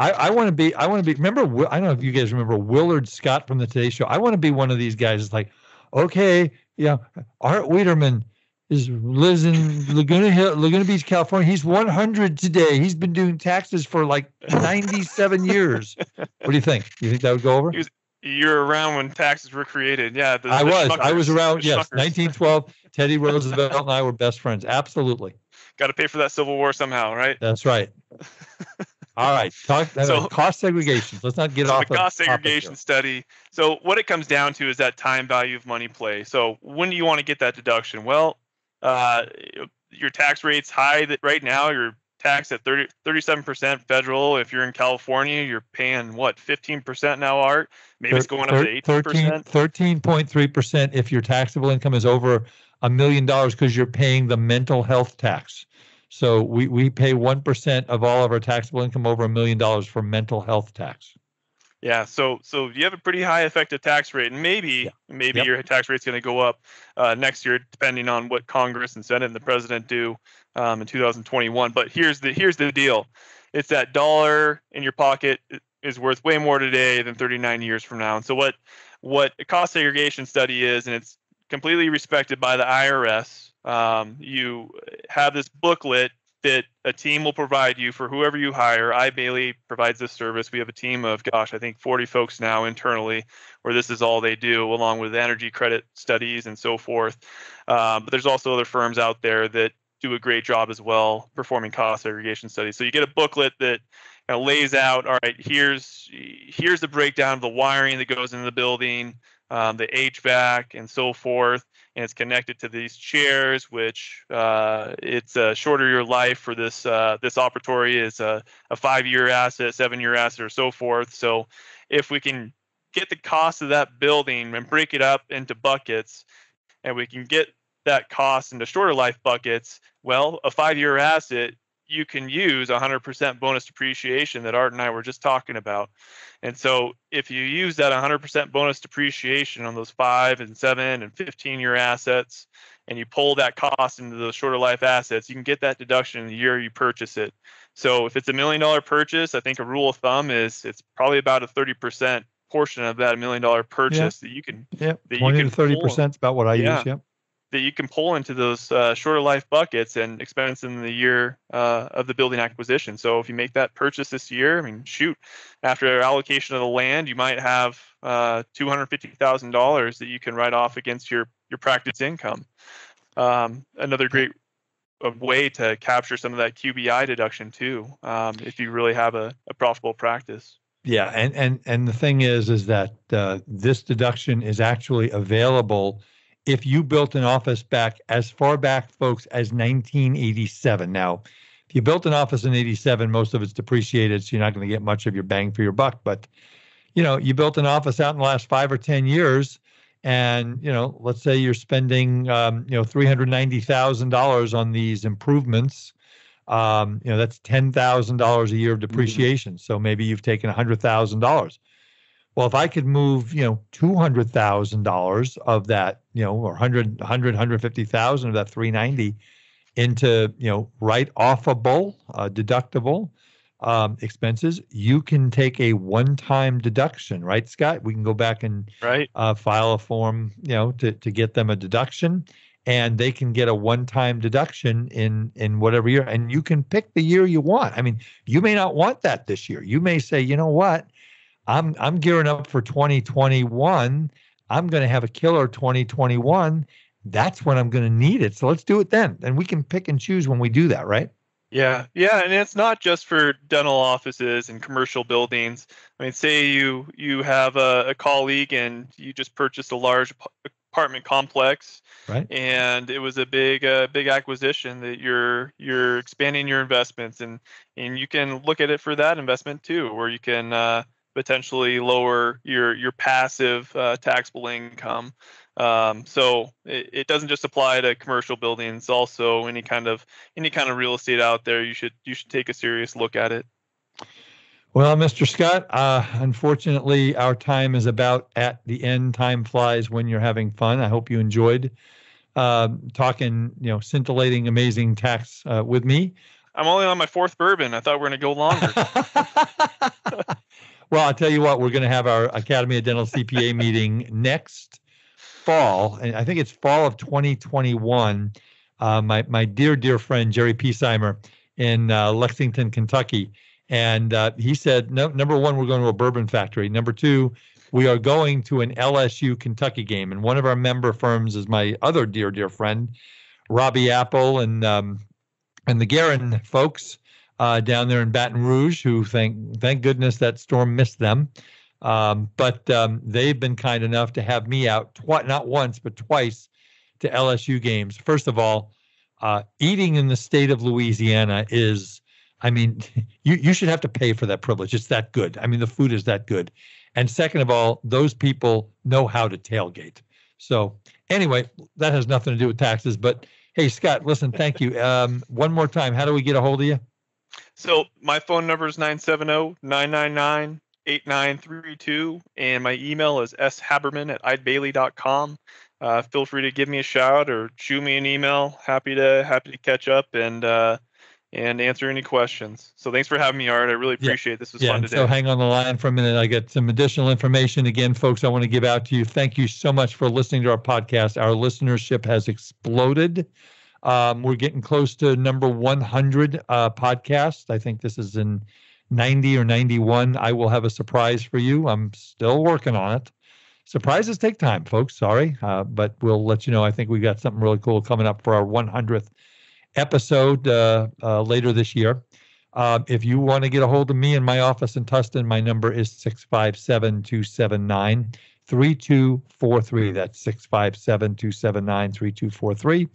I, I want to be. I want to be. Remember, I don't know if you guys remember Willard Scott from the Today Show. I want to be one of these guys. It's like, okay, yeah, Art Wiederman is lives in Laguna Hill, Laguna Beach, California. He's one hundred today. He's been doing taxes for like ninety-seven years. What do you think? You think that would go over? Was, you're around when taxes were created. Yeah, the, I the was. Shuckers, I was around. Yes, shuckers. nineteen twelve. Teddy Roosevelt and I were best friends. Absolutely. Got to pay for that Civil War somehow, right? That's right. All right. Talk about so, cost segregation. Let's not get so off the cost of segregation study. So what it comes down to is that time value of money play. So when do you want to get that deduction? Well, uh, your tax rate's high that right now. You're taxed at thirty, thirty-seven percent federal. If you're in California, you're paying what, fifteen percent now, Art? Maybe it's going up to eighteen percent. thirteen point three percent if your taxable income is over a million dollars because you're paying the mental health tax. So we, we pay one percent of all of our taxable income over a million dollars for mental health tax. Yeah, so so you have a pretty high effective tax rate, and maybe yeah. maybe yep. your tax rate's going to go up uh, next year, depending on what Congress and Senate and the President do um, in two thousand twenty-one. But here's the here's the deal: it's that dollar in your pocket is worth way more today than thirty-nine years from now. And so what what a cost segregation study is, and it's completely respected by the I R S. Um, you have this booklet that a team will provide you for whoever you hire. Eide Bailly provides this service. We have a team of, gosh, I think forty folks now internally, where this is all they do, along with energy credit studies and so forth. Uh, but there's also other firms out there that do a great job as well performing cost segregation studies. So you get a booklet that kind of lays out, all right, here's here's the breakdown of the wiring that goes into the building, um, the H V A C and so forth. And it's connected to these chairs, which uh, it's a shorter your life for this uh, this operatory is a, a five-year asset, seven-year asset, or so forth. So if we can get the cost of that building and break it up into buckets, and we can get that cost into shorter life buckets, well, a five-year asset, you can use one hundred percent bonus depreciation that Art and I were just talking about. And so if you use that one hundred percent bonus depreciation on those five and seven and fifteen year assets, and you pull that cost into those shorter life assets, you can get that deduction in the year you purchase it. So if it's a million dollar purchase, I think a rule of thumb is it's probably about a thirty percent portion of that million dollar purchase yeah. that you can, yeah. that twenty you can to thirty percent is about what I yeah. use. Yep. that you can pull into those uh, shorter life buckets and expense in the year uh, of the building acquisition. So if you make that purchase this year, I mean, shoot, after allocation of the land, you might have uh, two hundred fifty thousand dollars that you can write off against your, your practice income. Um, another great way to capture some of that Q B I deduction too, um, if you really have a, a profitable practice. Yeah, and, and, and the thing is, is that uh, this deduction is actually available if you built an office back as far back, folks, as nineteen eighty-seven. Now, if you built an office in eighty-seven, most of it's depreciated, so you're not going to get much of your bang for your buck. But, you know, you built an office out in the last five or ten years, and, you know, let's say you're spending, um, you know, three hundred ninety thousand dollars on these improvements. Um, you know, that's ten thousand dollars a year of depreciation. Mm-hmm. So maybe you've taken one hundred thousand dollars. Well, if I could move, you know, two hundred thousand dollars of that, you know, or one hundred, one hundred, one hundred fifty thousand of that three ninety into, you know, write-offable, uh, deductible um, expenses, you can take a one-time deduction, right, Scott? We can go back and right. uh, file a form, you know, to, to get them a deduction, and they can get a one-time deduction in, in whatever year, and you can pick the year you want. I mean, you may not want that this year. You may say, you know what, I'm I'm gearing up for twenty twenty-one. I'm going to have a killer twenty twenty-one. That's when I'm going to need it. So let's do it then. And we can pick and choose when we do that, right? Yeah. Yeah. And it's not just for dental offices and commercial buildings. I mean, say you you have a, a colleague and you just purchased a large apartment complex, right? And it was a big, uh, big acquisition that you're you're expanding your investments, and and you can look at it for that investment too, or you can uh, potentially lower your your passive uh, taxable income. Um, so it, it doesn't just apply to commercial buildings, also any kind of, any kind of real estate out there, you should, you should take a serious look at it. Well, Mister Scott, uh, unfortunately our time is about at the end. Time flies when you're having fun. I hope you enjoyed, uh, talking, you know, scintillating, amazing tax, uh, with me. I'm only on my fourth bourbon. I thought we were going to go longer. Well, I'll tell you what, we're going to have our Academy of Dental C P A meeting next fall, and I think it's fall of twenty twenty-one. Uh, my my dear dear friend Jerry Piesheimer in uh, Lexington, Kentucky, and uh, he said, no, number one, we're going to a bourbon factory. Number two, we are going to an L S U Kentucky game, and one of our member firms is my other dear dear friend Robbie Apple and um, and the Guerin folks uh, down there in Baton Rouge, who thank thank goodness that storm missed them. Um, but um, they've been kind enough to have me out, twi- not once, but twice to L S U games. First of all, uh, eating in the state of Louisiana is, I mean, you, you should have to pay for that privilege. It's that good. I mean, the food is that good. And second of all, those people know how to tailgate. So anyway, that has nothing to do with taxes. But hey, Scott, listen, thank you. Um, one more time, how do we get a hold of you? So my phone number is nine seven zero, nine nine nine eight nine three two, and my email is s haberman at eide bailly dot com. Uh, feel free to give me a shout or shoot me an email. Happy to happy to catch up and uh, and answer any questions. So thanks for having me, Art. I really appreciate yeah. it. This was yeah, fun today. So hang on the line for a minute. I got some additional information. Again, folks, I want to give out to you. Thank you so much for listening to our podcast. Our listenership has exploded. Um, we're getting close to number one hundred uh, podcasts. I think this is in ninety or ninety-one. I will have a surprise for you. I'm still working on it. Surprises take time, folks. Sorry. Uh, but we'll let you know. I think we've got something really cool coming up for our one hundredth episode uh, uh, later this year. Uh, if you want to get a hold of me in my office in Tustin, my number is six five seven, two seven nine, three two four three. That's six five seven, two seven nine, three two four three.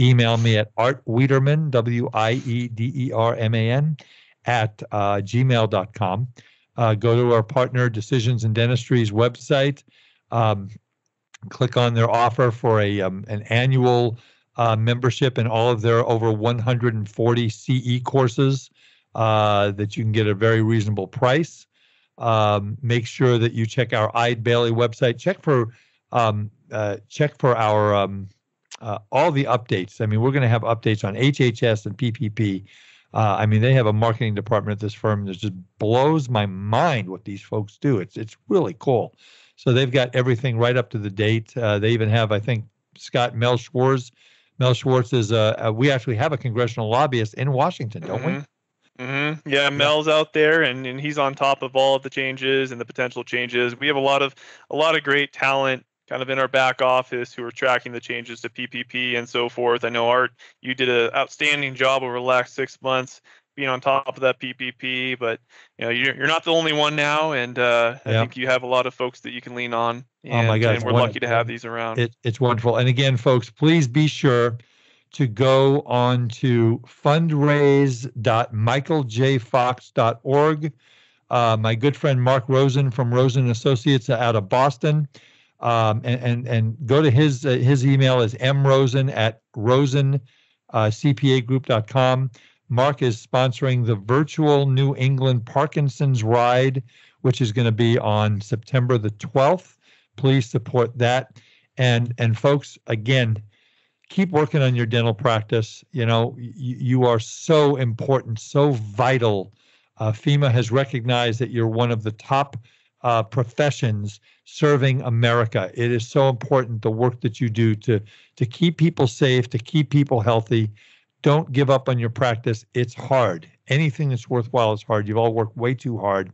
Email me at Art Wiederman, W I E D E R M A N, at uh, gmail dot com. Uh, go to our partner Decisions in Dentistry's website. Um, click on their offer for a um, an annual uh, membership in all of their over one hundred forty C E courses uh, that you can get at a very reasonable price. Um, make sure that you check our Eide Bailly website. Check for um, uh, check for our um, uh, all the updates. I mean, we're going to have updates on H H S and P P P. Uh, I mean, they have a marketing department at this firm that just blows my mind what these folks do. It's it's really cool. So they've got everything right up to the date. Uh, they even have, I think, Scott Mel Schwartz. Mel Schwartz is a, a we actually have a congressional lobbyist in Washington, don't mm-hmm. we? Mm-hmm. Yeah, Mel's out there, and, and he's on top of all of the changes and the potential changes. We have a lot of a lot of great talent kind of in our back office who are tracking the changes to P P P and so forth. I know, Art, you did an outstanding job over the last six months being on top of that P P P, but you know, you're, you're not the only one now. And uh, yeah. I think you have a lot of folks that you can lean on. And, oh my gosh, and we're lucky to have these around. It, it's wonderful. And again, folks, please be sure to go on to fundraise dot michael j fox dot org. Uh, my good friend, Mark Rosen from Rosen Associates out of Boston, Um, and, and, and go to his, uh, his email is mrosen at rosen c p a group dot com. Mark is sponsoring the virtual New England Parkinson's Ride, which is going to be on September the twelfth. Please support that. And, and folks, again, keep working on your dental practice. You know, y- you are so important, so vital. Uh, FEMA has recognized that you're one of the top uh, professions serving America. It is so important, the work that you do to to keep people safe, to keep people healthy. Don't give up on your practice. It's hard. Anything that's worthwhile is hard. You've all worked way too hard.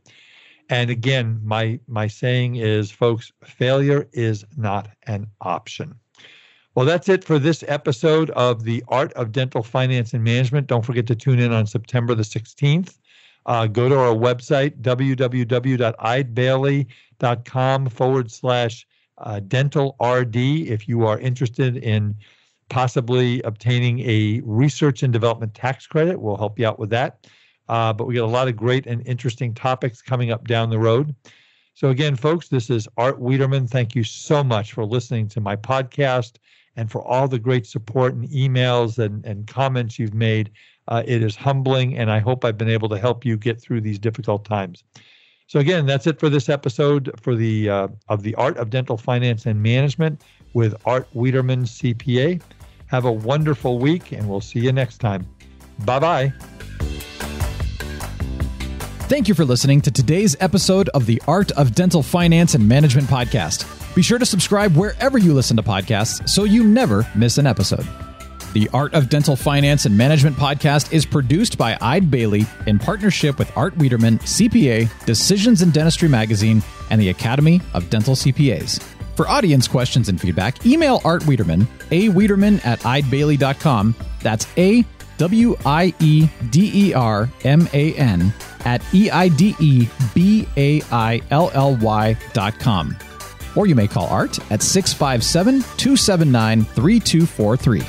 And again, my my saying is, folks, failure is not an option. Well, that's it for this episode of The Art of Dental Finance and Management. Don't forget to tune in on September the sixteenth. Uh, go to our website, www.eidebailly.com forward slash dental RD, if you are interested in possibly obtaining a research and development tax credit. We'll help you out with that. Uh, but we got a lot of great and interesting topics coming up down the road. So again, folks, this is Art Wiederman. Thank you so much for listening to my podcast and for all the great support and emails and, and comments you've made. Uh, it is humbling, and I hope I've been able to help you get through these difficult times. So again, that's it for this episode for the uh, of The Art of Dental Finance and Management with Art Wiederman, C P A. Have a wonderful week, and we'll see you next time. Bye-bye. Thank you for listening to today's episode of The Art of Dental Finance and Management podcast. Be sure to subscribe wherever you listen to podcasts so you never miss an episode. The Art of Dental Finance and Management podcast is produced by Eide Bailly in partnership with Art Wiederman, C P A, Decisions in Dentistry magazine, and the Academy of Dental C P As. For audience questions and feedback, email Art Wiederman, awiederman at eidebailly.com. That's A W I E D E R M A N at E-I-D-E-B-A-I-L-L-Y dot com. Or you may call Art at six five seven, two seven nine, three two four three.